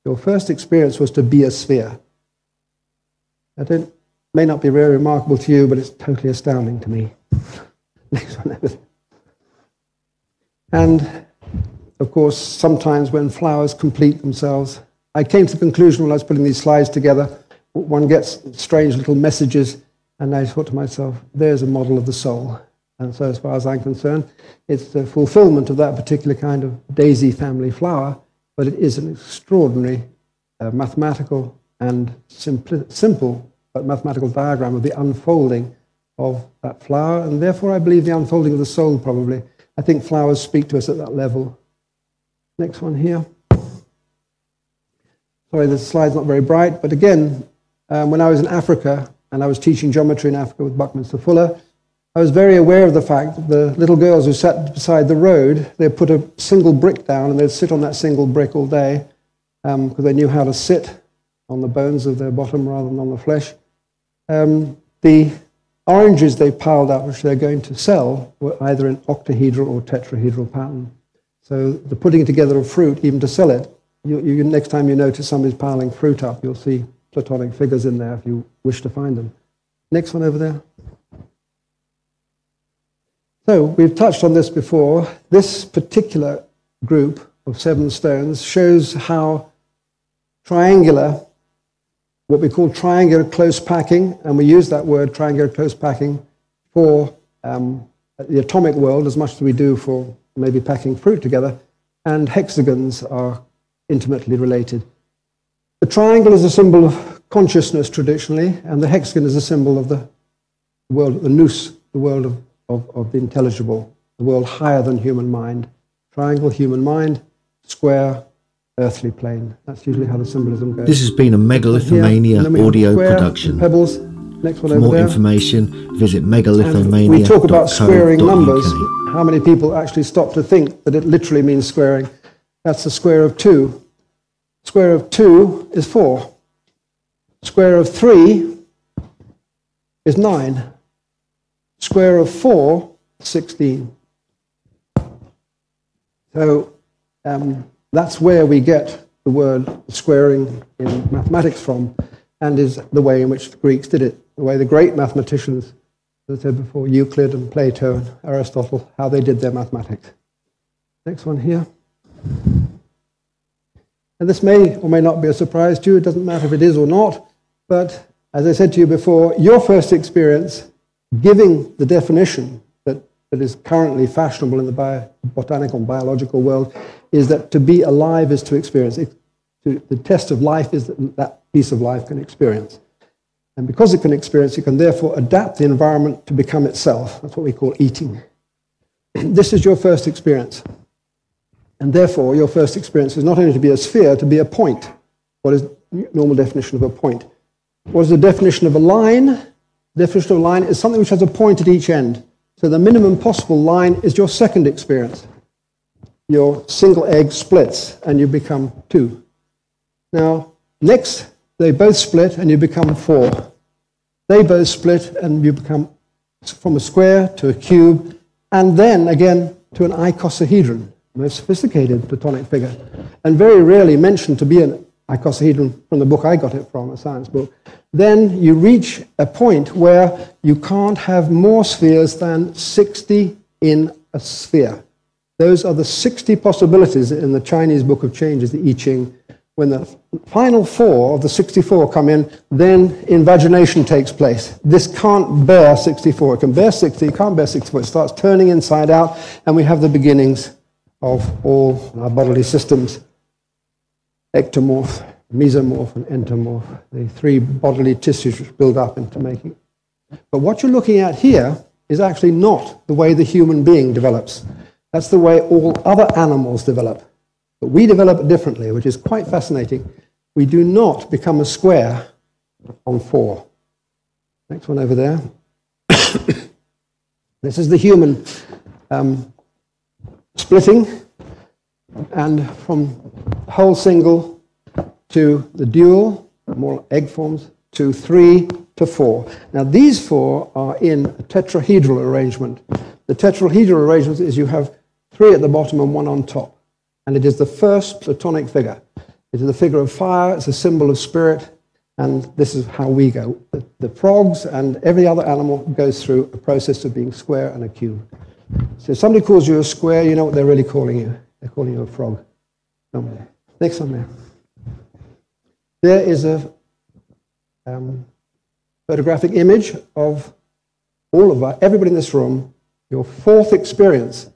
your first experience was to be a sphere. It may not be very remarkable to you, but it's totally astounding to me. Next one. And, of course, sometimes when flowers complete themselves, I came to the conclusion when I was putting these slides together, one gets strange little messages. And I thought to myself, there's a model of the soul. And so as far as I'm concerned, it's the fulfillment of that particular kind of daisy family flower, but it is an extraordinary mathematical and simple but mathematical diagram of the unfolding of that flower, and therefore I believe the unfolding of the soul probably. I think flowers speak to us at that level. Next one here. Sorry, the slide's not very bright, but again, when I was in Africa, and I was teaching geometry in Africa with Buckminster Fuller, I was very aware of the fact that the little girls who sat beside the road, they'd put a single brick down and they'd sit on that single brick all day because they knew how to sit on the bones of their bottom rather than on the flesh. The oranges they piled up, which they're going to sell, were either in octahedral or tetrahedral pattern. So the putting together of fruit, even to sell it, you next time you notice somebody's piling fruit up, you'll see platonic figures in there if you wish to find them. Next one over there. So we've touched on this before. This particular group of 7 stones shows how triangular, what we call triangular close packing, and we use that word triangular close packing for the atomic world as much as we do for maybe packing fruit together, and hexagons are intimately related. The triangle is a symbol of consciousness traditionally, and the hexagon is a symbol of the world, the nous, the world of the intelligible, the world higher than human mind. Triangle, human mind; square, earthly plane. That's usually how the symbolism goes. This has been a Megalithomania audio production. Pebbles. Next one. For over more there. Information, visit megalithomania.co.uk. We talk about squaring numbers. How many people actually stop to think that it literally means squaring? That's the square of 2. Square of 2 is 4. Square of 3 is 9. Square of 4, 16. So that's where we get the word squaring in mathematics from, and is the way in which the Greeks did it, the way the great mathematicians, as I said before, Euclid and Plato and Aristotle, how they did their mathematics. Next one here. And this may or may not be a surprise to you, it doesn't matter if it is or not, but as I said to you before, your first experience, giving the definition that is currently fashionable in the botanical and biological world, is that to be alive is to experience. The test of life is that piece of life can experience. And because it can experience, it can therefore adapt the environment to become itself. That's what we call eating. This is your first experience. And therefore, your first experience is not only to be a sphere, to be a point. What is the normal definition of a point? What is the definition of a line? The definition of a line is something which has a point at each end. So the minimum possible line is your second experience. Your single egg splits, and you become two. Now, next, they both split, and you become four. They both split, and you become from a square to a cube, and then, again, to an icosahedron, the most sophisticated Platonic figure, and very rarely mentioned to be an icosahedron from the book I got it from, a science book. Then you reach a point where you can't have more spheres than 60 in a sphere. Those are the 60 possibilities in the Chinese Book of Changes, the I Ching. When the final four of the 64 come in, then invagination takes place. This can't bear 64. It can bear 60, it can't bear 64. It starts turning inside out, and we have the beginnings of all our bodily systems. Ectomorph, mesomorph, and entomorph. The three bodily tissues which build up into making. But what you're looking at here is actually not the way the human being develops. That's the way all other animals develop. But we develop differently, which is quite fascinating. We do not become a square on four. Next one over there. This is the human splitting. And from whole single to the dual, more egg forms, to three to four. Now these four are in a tetrahedral arrangement. The tetrahedral arrangement is you have three at the bottom and one on top. And it is the first Platonic figure. It is the figure of fire, it's a symbol of spirit, and this is how we go. The frogs and every other animal goes through a process of being square and a cube. So if somebody calls you a square, you know what they're really calling you. They're calling you a frog. Next one there. There is a photographic image of all of us, everybody in this room, your fourth experience.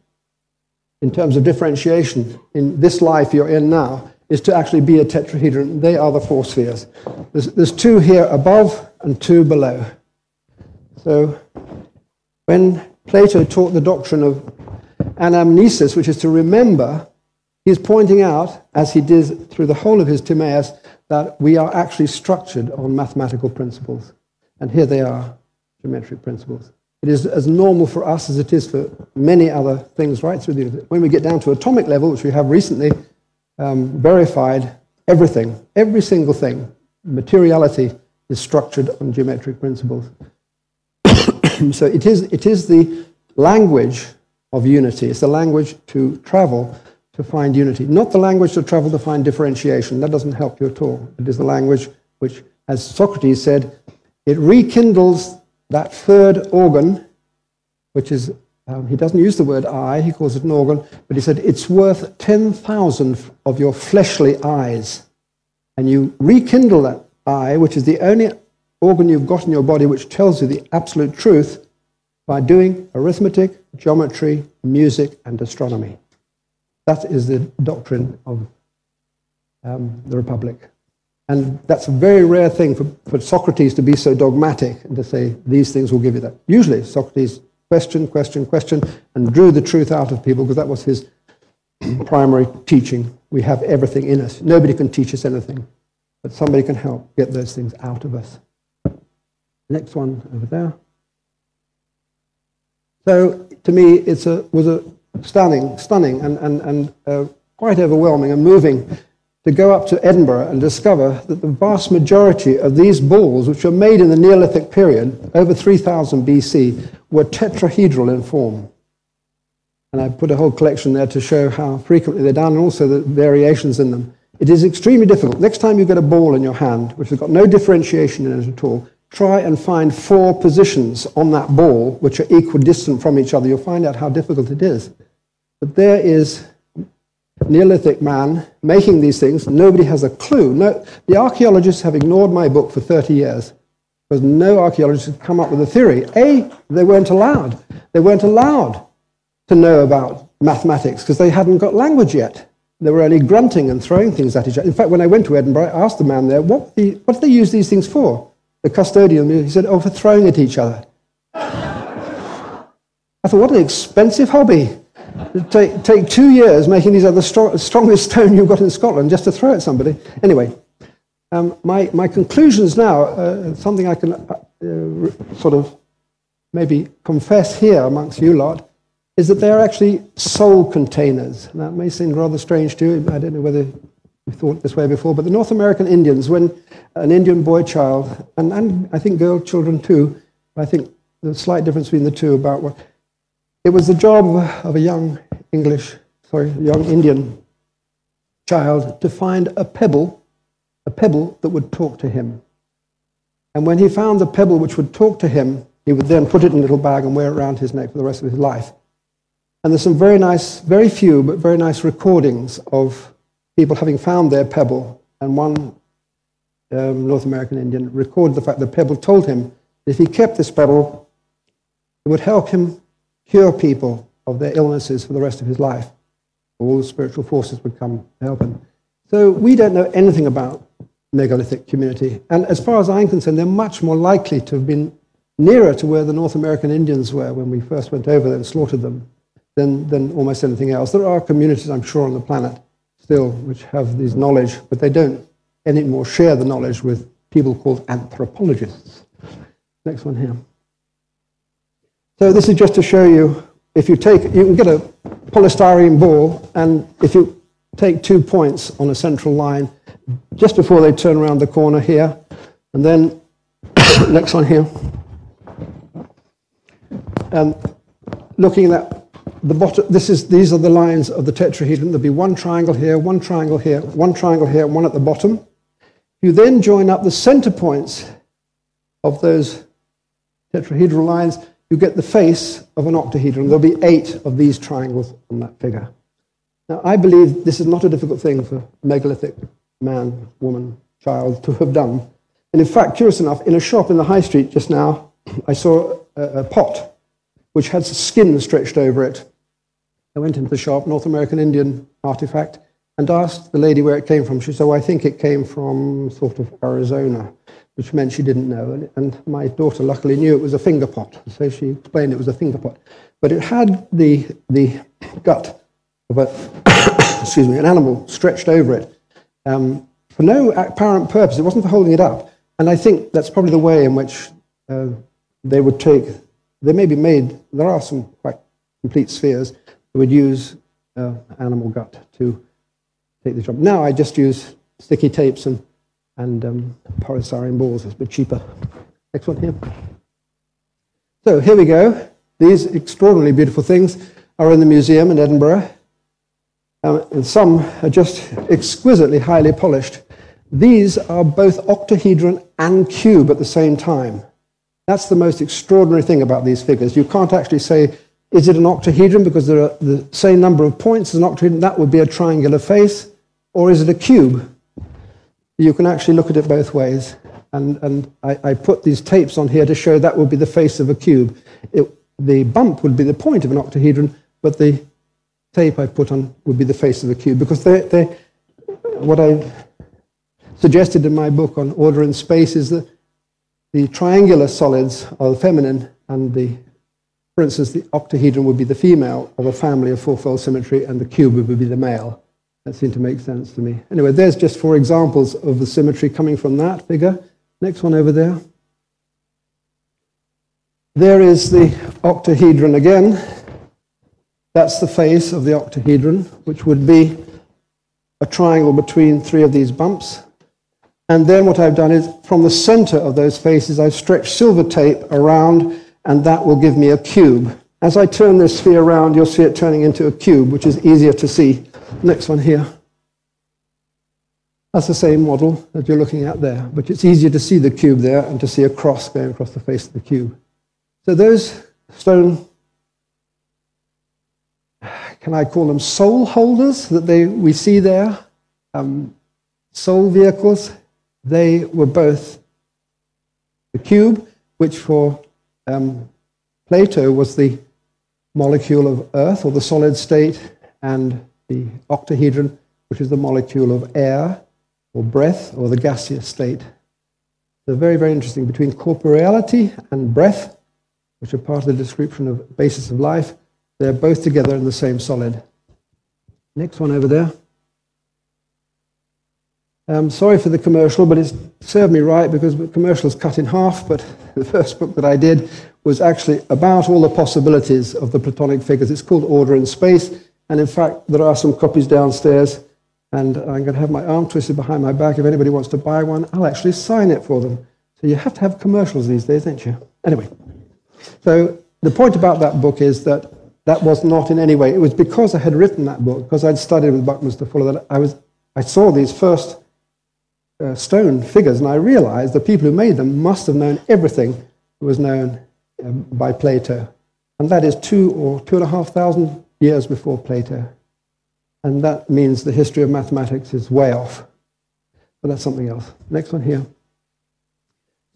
In terms of differentiation, in this life you're in now, is to actually be a tetrahedron. They are the four spheres. There's two here above and two below. So when Plato taught the doctrine of anamnesis, which is to remember, he's pointing out, as he did through the whole of his Timaeus, that we are actually structured on mathematical principles. And here they are, geometric principles. It is as normal for us as it is for many other things right through the universe. When we get down to atomic level, which we have recently verified, everything, every single thing, materiality is structured on geometric principles. So it is the language of unity. It's the language to travel to find unity. Not the language to travel to find differentiation. That doesn't help you at all. It is the language which, as Socrates said, it rekindles that third organ, which is, he doesn't use the word eye, he calls it an organ, but he said it's worth 10,000 of your fleshly eyes. And you rekindle that eye, which is the only organ you've got in your body which tells you the absolute truth, by doing arithmetic, geometry, music, and astronomy. That is the doctrine of the Republic. And that's a very rare thing for Socrates to be so dogmatic and to say, these things will give you that. Usually, Socrates question, and drew the truth out of people because that was his primary teaching. We have everything in us. Nobody can teach us anything, but somebody can help get those things out of us. Next one over there. So, to me, it was a stunning, and quite overwhelming and moving to go up to Edinburgh and discover that the vast majority of these balls, which were made in the Neolithic period, over 3000 BC, were tetrahedral in form. And I put a whole collection there to show how frequently they're done and also the variations in them. It is extremely difficult. Next time you get a ball in your hand, which has got no differentiation in it at all, try and find four positions on that ball which are equidistant from each other. You'll find out how difficult it is. But there is Neolithic man making these things. Nobody has a clue. No, the archaeologists have ignored my book for 30 years because no archaeologists have come up with a theory. A, they weren't allowed. They weren't allowed to know about mathematics because they hadn't got language yet. They were only grunting and throwing things at each other. In fact, when I went to Edinburgh, I asked the man there, what do they use these things for? the custodian, he said, "Oh, for throwing at each other." I thought, what an expensive hobby. It'd take 2 years making these other strongest stone you've got in Scotland just to throw at somebody. Anyway, my conclusions now, something I can sort of maybe confess here amongst you lot, is that they are actually soul containers. Now, it may seem rather strange to you. I don't know whether you thought this way before, but the North American Indians, when an Indian boy child, and I think girl children too, I think there's a slight difference between the two about what... It was the job of a young Indian child to find a pebble that would talk to him. And when he found the pebble which would talk to him, he would then put it in a little bag and wear it around his neck for the rest of his life. And there's some very few, but very nice recordings of people having found their pebble. And one North American Indian recorded the fact that the pebble told him that if he kept this pebble, it would help him cure people of their illnesses for the rest of his life. All the spiritual forces would come to help him. So we don't know anything about megalithic community. And as far as I'm concerned, they're much more likely to have been nearer to where the North American Indians were when we first went over there and slaughtered them than almost anything else. There are communities, I'm sure, on the planet still which have this knowledge, but they don't anymore share the knowledge with people called anthropologists. Next one here. So this is just to show you, if you take, you can get a polystyrene ball, and if you take 2 points on a central line, just before they turn around the corner here, and then next one here, and looking at the bottom, these are the lines of the tetrahedron. There'll be one triangle here, one triangle here, one triangle here, and one at the bottom. You then join up the center points of those tetrahedral lines. You get the face of an octahedron. There'll be 8 of these triangles on that figure. Now, I believe this is not a difficult thing for megalithic man, woman, child to have done. And in fact, curious enough, in a shop in the high street just now, I saw a pot which had skin stretched over it. I went into the shop, North American Indian artifact, and asked the lady where it came from. She said, "Well, I think it came from sort of Arizona," which meant she didn't know. And my daughter luckily knew it was a finger pot, so she explained it was a finger pot. But it had the gut of an animal stretched over it for no apparent purpose. It wasn't for holding it up. And I think that's probably the way in which they would take... They may be made... There are some quite complete spheres that would use animal gut to take the job. Now I just use sticky tapes and polystyrene balls. It's a bit cheaper. Next one here. So here we go. These extraordinarily beautiful things are in the museum in Edinburgh. And some are just exquisitely highly polished. These are both octahedron and cube at the same time. That's the most extraordinary thing about these figures. You can't actually say, is it an octahedron? Because there are the same number of points as an octahedron. That would be a triangular face. Or is it a cube? You can actually look at it both ways. And I put these tapes on here to show that would be the face of a cube. The bump would be the point of an octahedron, but the tape I put on would be the face of a cube. Because what I suggested in my book on order in space is that the triangular solids are the feminine, and for instance, the octahedron would be the female of a family of fourfold symmetry, and the cube would be the male. That seemed to make sense to me. Anyway, there's just 4 examples of the symmetry coming from that figure. Next one over there. There is the octahedron again. That's the face of the octahedron, which would be a triangle between 3 of these bumps. And then what I've done is, from the center of those faces, I've stretched silver tape around, and that will give me a cube. As I turn this sphere around, you'll see it turning into a cube, which is easier to see. Next one here. That's the same model that you're looking at there, but it's easier to see the cube there and to see a cross going across the face of the cube. So those stone, can I call them soul holders that we see there, soul vehicles, they were both the cube, which for Plato was the molecule of earth, or the solid state, and the octahedron, which is the molecule of air, or breath, or the gaseous state. They're very, very interesting. Between corporeality and breath, which are part of the description of basis of life, they're both together in the same solid. Next one over there. Sorry for the commercial, but it's served me right because the commercial is cut in half, but the first book that I did was actually about all the possibilities of the Platonic figures. It's called Order in Space, and in fact, there are some copies downstairs, and I'm going to have my arm twisted behind my back. If anybody wants to buy one, I'll actually sign it for them. So you have to have commercials these days, don't you? Anyway, so the point about that book is that that was not in any way. It was because I had written that book, because I'd studied with Buckminster Fuller, that I saw these first stone figures, and I realized the people who made them must have known everything that was known by Plato. And that is 2,000 or 2,500 years before Plato. And that means the history of mathematics is way off. But that's something else. Next one here.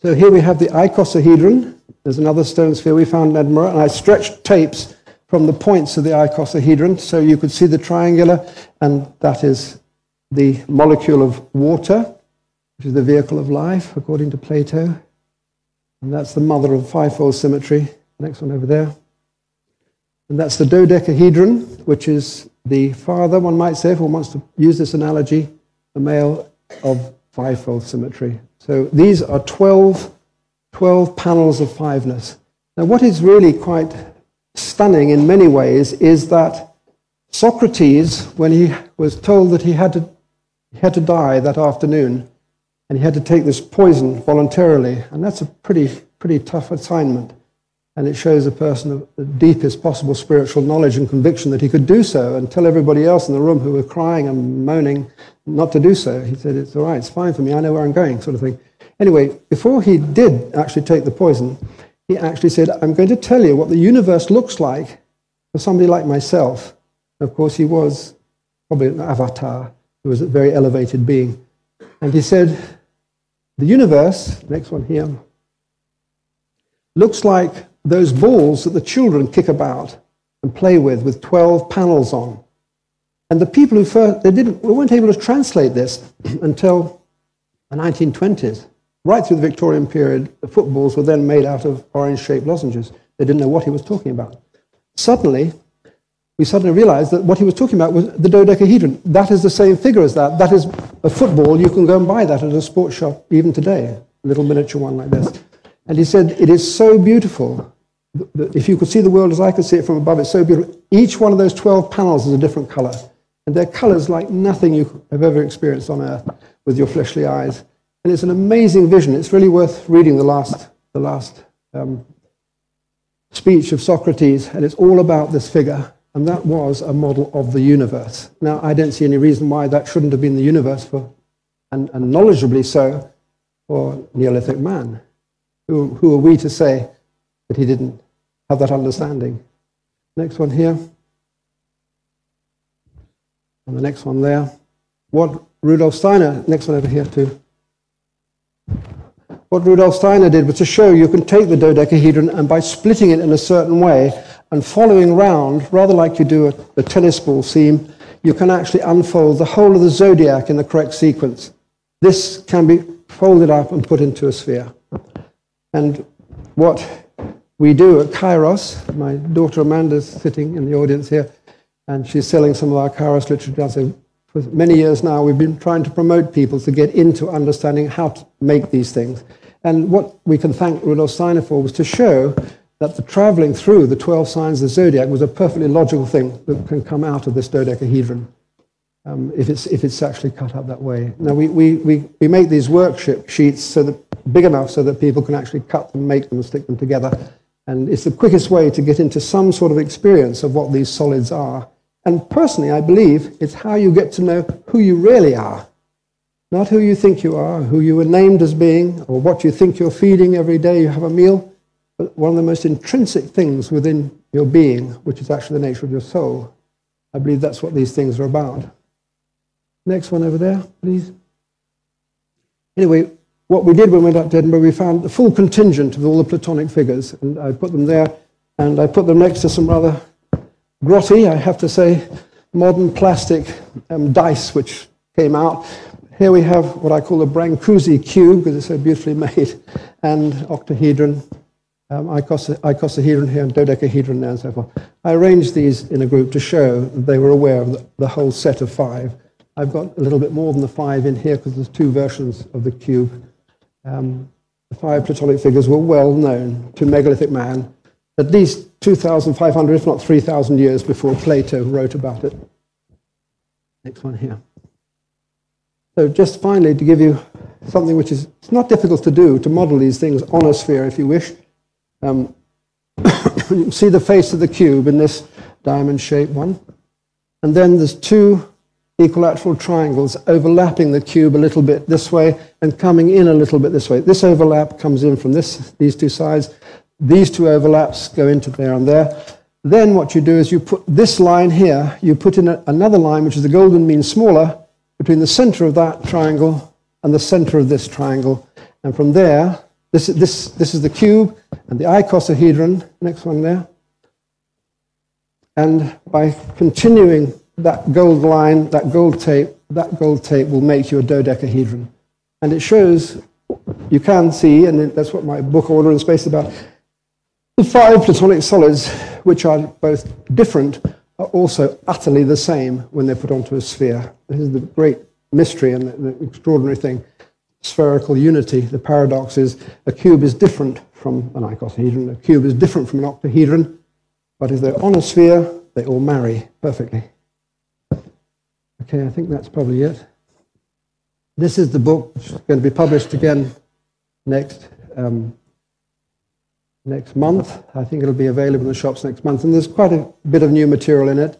So here we have the icosahedron. There's another stone sphere we found in Edinburgh, and I stretched tapes from the points of the icosahedron so you could see the triangular, and that is the molecule of water, which is the vehicle of life, according to Plato. And that's the mother of fivefold symmetry. Next one over there. And that's the dodecahedron, which is the father, one might say, if one wants to use this analogy, the male of fivefold symmetry. So these are 12 panels of fiveness. Now, what is really quite stunning in many ways is that Socrates, when he was told that he had to die that afternoon, and he had to take this poison voluntarily, and that's a pretty tough assignment, and it shows a person of the deepest possible spiritual knowledge and conviction that he could do so and tell everybody else in the room who were crying and moaning not to do so. He said, it's all right, it's fine for me, I know where I'm going, sort of thing. Anyway, before he did actually take the poison, he actually said, I'm going to tell you what the universe looks like for somebody like myself. Of course, he was probably an avatar. He was a very elevated being. And he said, the universe, next one here, looks like those balls that the children kick about and play with 12 panels on. And the people who first, they weren't able to translate this until the 1920s. Right through the Victorian period, the footballs were then made out of orange-shaped lozenges. They didn't know what he was talking about. We suddenly realized that what he was talking about was the dodecahedron. That is the same figure as that. That is a football. You can go and buy that at a sports shop even today, a little miniature one like this. And he said, it is so beautiful. If you could see the world as I could see it from above, it's so beautiful. Each one of those 12 panels is a different color. And they're colors like nothing you have ever experienced on Earth with your fleshly eyes. And it's an amazing vision. It's really worth reading the last speech of Socrates. And it's all about this figure. And that was a model of the universe. Now, I don't see any reason why that shouldn't have been the universe for, and knowledgeably so, for Neolithic man. Who are we to say that he didn't have that understanding? Next one here. And the next one there. What Rudolf Steiner, next one over here too. What Rudolf Steiner did was to show you can take the dodecahedron and by splitting it in a certain way and following round, rather like you do a tennis ball seam, you can actually unfold the whole of the zodiac in the correct sequence. This can be folded up and put into a sphere. And what we do at Kairos, my daughter Amanda's sitting in the audience here, and she's selling some of our Kairos literature. So for many years now, we've been trying to promote people to get into understanding how to make these things. And what we can thank Rudolf Steiner for was to show that the traveling through the 12 signs of the zodiac was a perfectly logical thing that can come out of this dodecahedron if it's actually cut up that way. Now, we make these worksheet sheets so that, big enough so that people can actually cut them, make them, stick them together. And it's the quickest way to get into some sort of experience of what these solids are. And personally, I believe it's how you get to know who you really are. Not who you think you are, who you were named as being, or what you think you're feeding every day you have a meal. But one of the most intrinsic things within your being, which is actually the nature of your soul. I believe that's what these things are about. Next one over there, please. Anyway, what we did when we went up to Edinburgh, we found the full contingent of all the Platonic figures, and I put them there, and I put them next to some rather grotty, I have to say, modern plastic dice which came out, Here we have what I call a Brancusi cube, because it's so beautifully made, and octahedron, icosahedron here, and dodecahedron there, and so forth. I arranged these in a group to show that they were aware of the whole set of five. I've got a little bit more than the five in here, because there's two versions of the cube. The five Platonic figures were well known to megalithic man at least 2,500, if not 3,000 years before Plato wrote about it. Next one here. So just finally, to give you something which is, it's not difficult to do, to model these things on a sphere if you wish. You can see the face of the cube in this diamond-shaped one. And then there's two equilateral triangles overlapping the cube a little bit this way and coming in a little bit this way. This overlap comes in from these two sides. These two overlaps go into there and there. Then what you do is you put this line here, you put in another line, which is the golden mean smaller, between the center of that triangle and the center of this triangle. And from there, this is the cube and the icosahedron, next one there. And by continuing that gold line, that gold tape will make you a dodecahedron. And it shows, you can see, and that's what my book Order and Space is about, the five Platonic solids, which are both different, are also utterly the same when they're put onto a sphere. This is the great mystery and the extraordinary thing, spherical unity. The paradox is a cube is different from an icosahedron, a cube is different from an octahedron, but if they're on a sphere, they all marry perfectly. Okay, I think that's probably it. This is the book, which is going to be published again next month. I think it'll be available in the shops next month. And there's quite a bit of new material in it.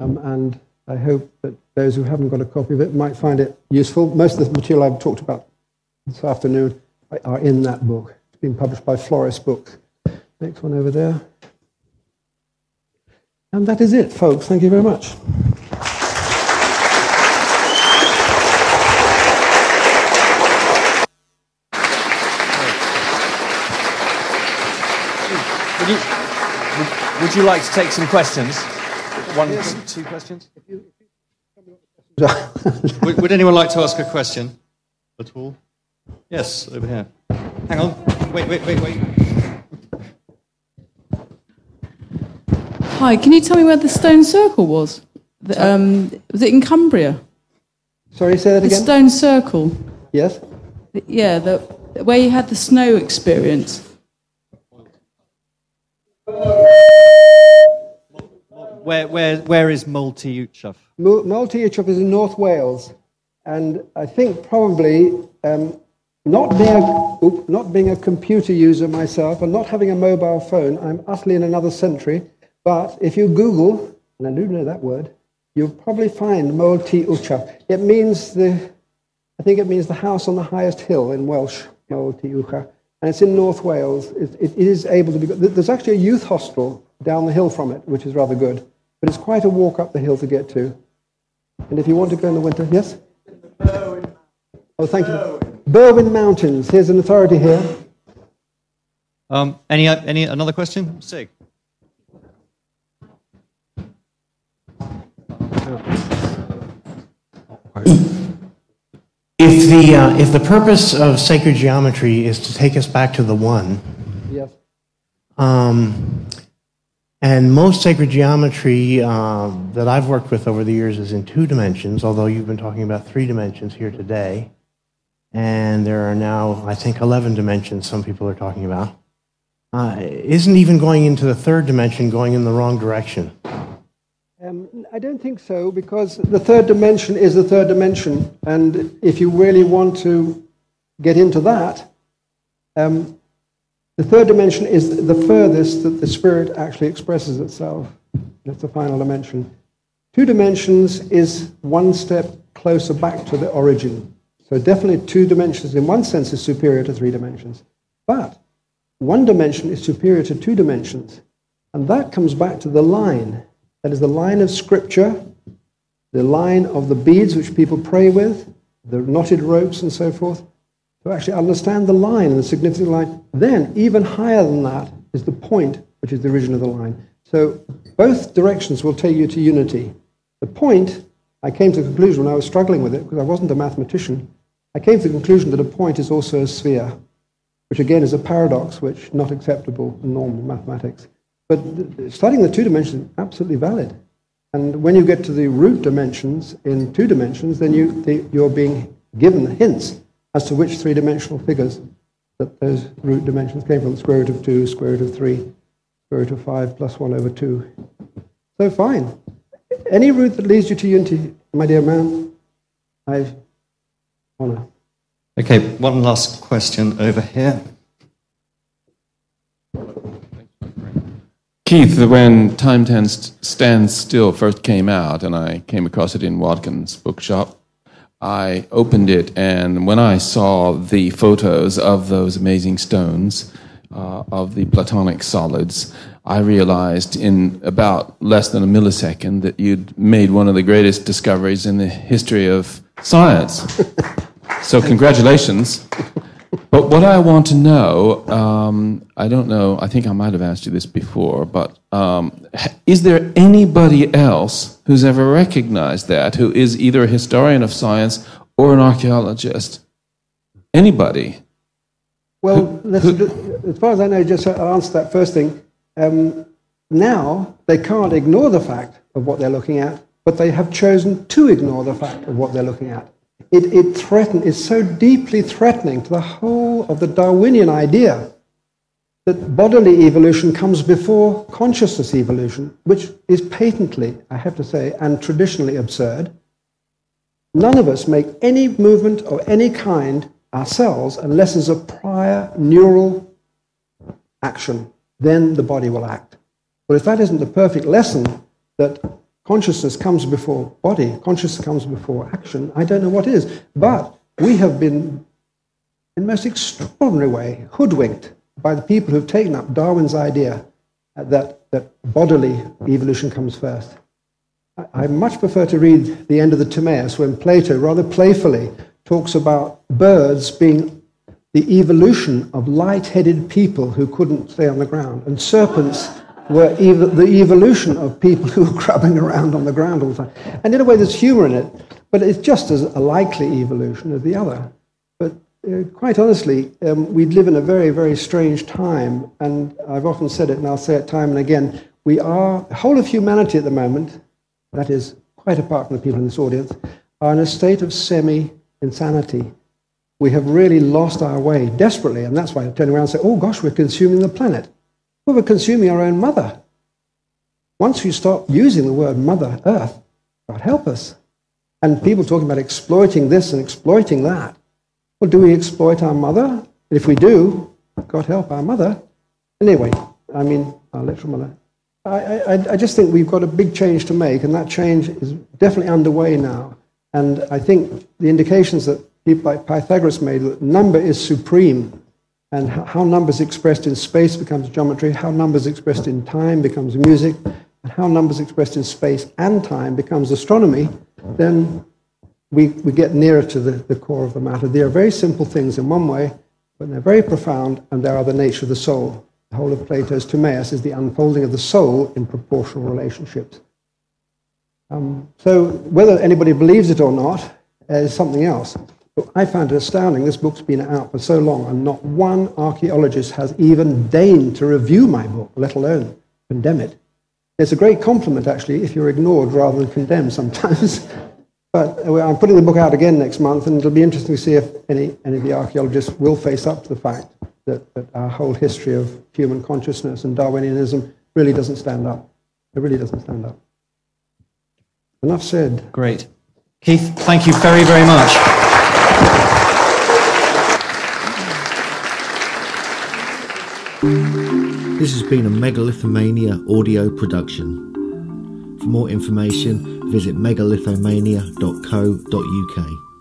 And I hope that those who haven't got a copy of it might find it useful. Most of the material I've talked about this afternoon are in that book. It's been published by Floris Books. Next one over there. And that is it, folks. Thank you very much. Would you like to take some questions? One, two questions? Would anyone like to ask a question at all? Yes, over here. Hang on. Wait. Hi, can you tell me where the stone circle was? Was it in Cumbria? Sorry, say that again? The stone circle. Yes? Yeah, where you had the snow experience. Where is Multiuchaf? Multiuchaf is in North Wales, and I think probably not being a computer user myself and not having a mobile phone, I'm utterly in another century. But if you Google, and I do know that word, you'll probably find Multiuchaf. It means the house on the highest hill in Welsh, Multiuchaf. And it's in North Wales. It is able to be. There's actually a youth hostel down the hill from it, which is rather good. But it's quite a walk up the hill to get to. And if you want to go in the winter, yes? Oh, thank you. Berwyn Mountains. Here's an authority here. Another question? Sig. If the purpose of sacred geometry is to take us back to the one, yes. And most sacred geometry that I've worked with over the years is in two dimensions, although you've been talking about three dimensions here today, and there are now, I think, 11 dimensions some people are talking about. Isn't even going into the third dimension going in the wrong direction? I don't think so, because the third dimension is the third dimension, and if you really want to get into that, the third dimension is the furthest that the spirit actually expresses itself. That's the final dimension. Two dimensions is one step closer back to the origin. So definitely two dimensions in one sense is superior to three dimensions, but one dimension is superior to two dimensions, and that comes back to the line. That is the line of scripture, the line of the beads which people pray with, the knotted ropes and so forth. To actually understand the line and the significant line. Then, even higher than that is the point, which is the origin of the line. So both directions will take you to unity. The point I came to the conclusion, when I was struggling with it, because I wasn't a mathematician, I came to the conclusion that a point is also a sphere, which again is a paradox, which is not acceptable in normal mathematics. But studying the two dimensions is absolutely valid. And when you get to the root dimensions in two dimensions, then you're being given hints as to which three-dimensional figures that those root dimensions came from, the square root of 2, square root of 3, square root of 5, plus 1 over 2. So fine. Any route that leads you to unity, my dear man, I honour. Okay, one last question over here. Keith, when Time Stands Still first came out, and I came across it in Watkins' bookshop, I opened it, and when I saw the photos of those amazing stones, of the platonic solids, I realized in about less than a millisecond that you'd made one of the greatest discoveries in the history of science. So congratulations. But what I want to know, I don't know, I think I might have asked you this before, but is there anybody else who's ever recognized that, who is either a historian of science or an archaeologist? Anybody? Well, as far as I know, just to answer that first thing, now they can't ignore the fact of what they're looking at, but they have chosen to ignore the fact of what they're looking at. It's so deeply threatening to the whole of the Darwinian idea that bodily evolution comes before consciousness evolution, which is patently, I have to say, and traditionally absurd. None of us make any movement of any kind ourselves unless there's a prior neural action. Then the body will act. But if that isn't the perfect lesson, that consciousness comes before body, consciousness comes before action, I don't know what is. But we have been, in the most extraordinary way, hoodwinked by the people who've taken up Darwin's idea that bodily evolution comes first. I much prefer to read the end of the Timaeus, when Plato rather playfully talks about birds being the evolution of light-headed people who couldn't stay on the ground. And serpents were the evolution of people who were crabbing around on the ground all the time. And in a way, there's humour in it, but it's just as a likely evolution as the other. But quite honestly, we live in a very, very strange time, and I've often said it, and I'll say it time and again, we are, the whole of humanity at the moment, that is, quite apart from the people in this audience, are in a state of semi-insanity. We have really lost our way desperately, and that's why I turn around and say, oh gosh, we're consuming the planet. Well, we're consuming our own mother. Once you stop using the word Mother Earth, God help us. And people talking about exploiting this and exploiting that. Well, do we exploit our mother? If we do, God help our mother. Anyway, I mean, our literal mother. I just think we've got a big change to make, and that change is definitely underway now. And I think the indications that people like Pythagoras made, that number is supreme, and how numbers expressed in space becomes geometry, how numbers expressed in time becomes music, and how numbers expressed in space and time becomes astronomy, then we get nearer to the core of the matter. They are very simple things in one way, but they're very profound, and they are the nature of the soul. The whole of Plato's Timaeus is the unfolding of the soul in proportional relationships. So whether anybody believes it or not is something else. I found it astounding. This book's been out for so long, and not one archaeologist has even deigned to review my book, let alone condemn it. It's a great compliment, actually, if you're ignored rather than condemned sometimes. But I'm putting the book out again next month, and it'll be interesting to see if any of the archaeologists will face up to the fact that our whole history of human consciousness and Darwinianism really doesn't stand up. It really doesn't stand up. Enough said. Great. Keith, thank you very, very much. This has been a Megalithomania audio production. For more information, visit megalithiomania.co.uk.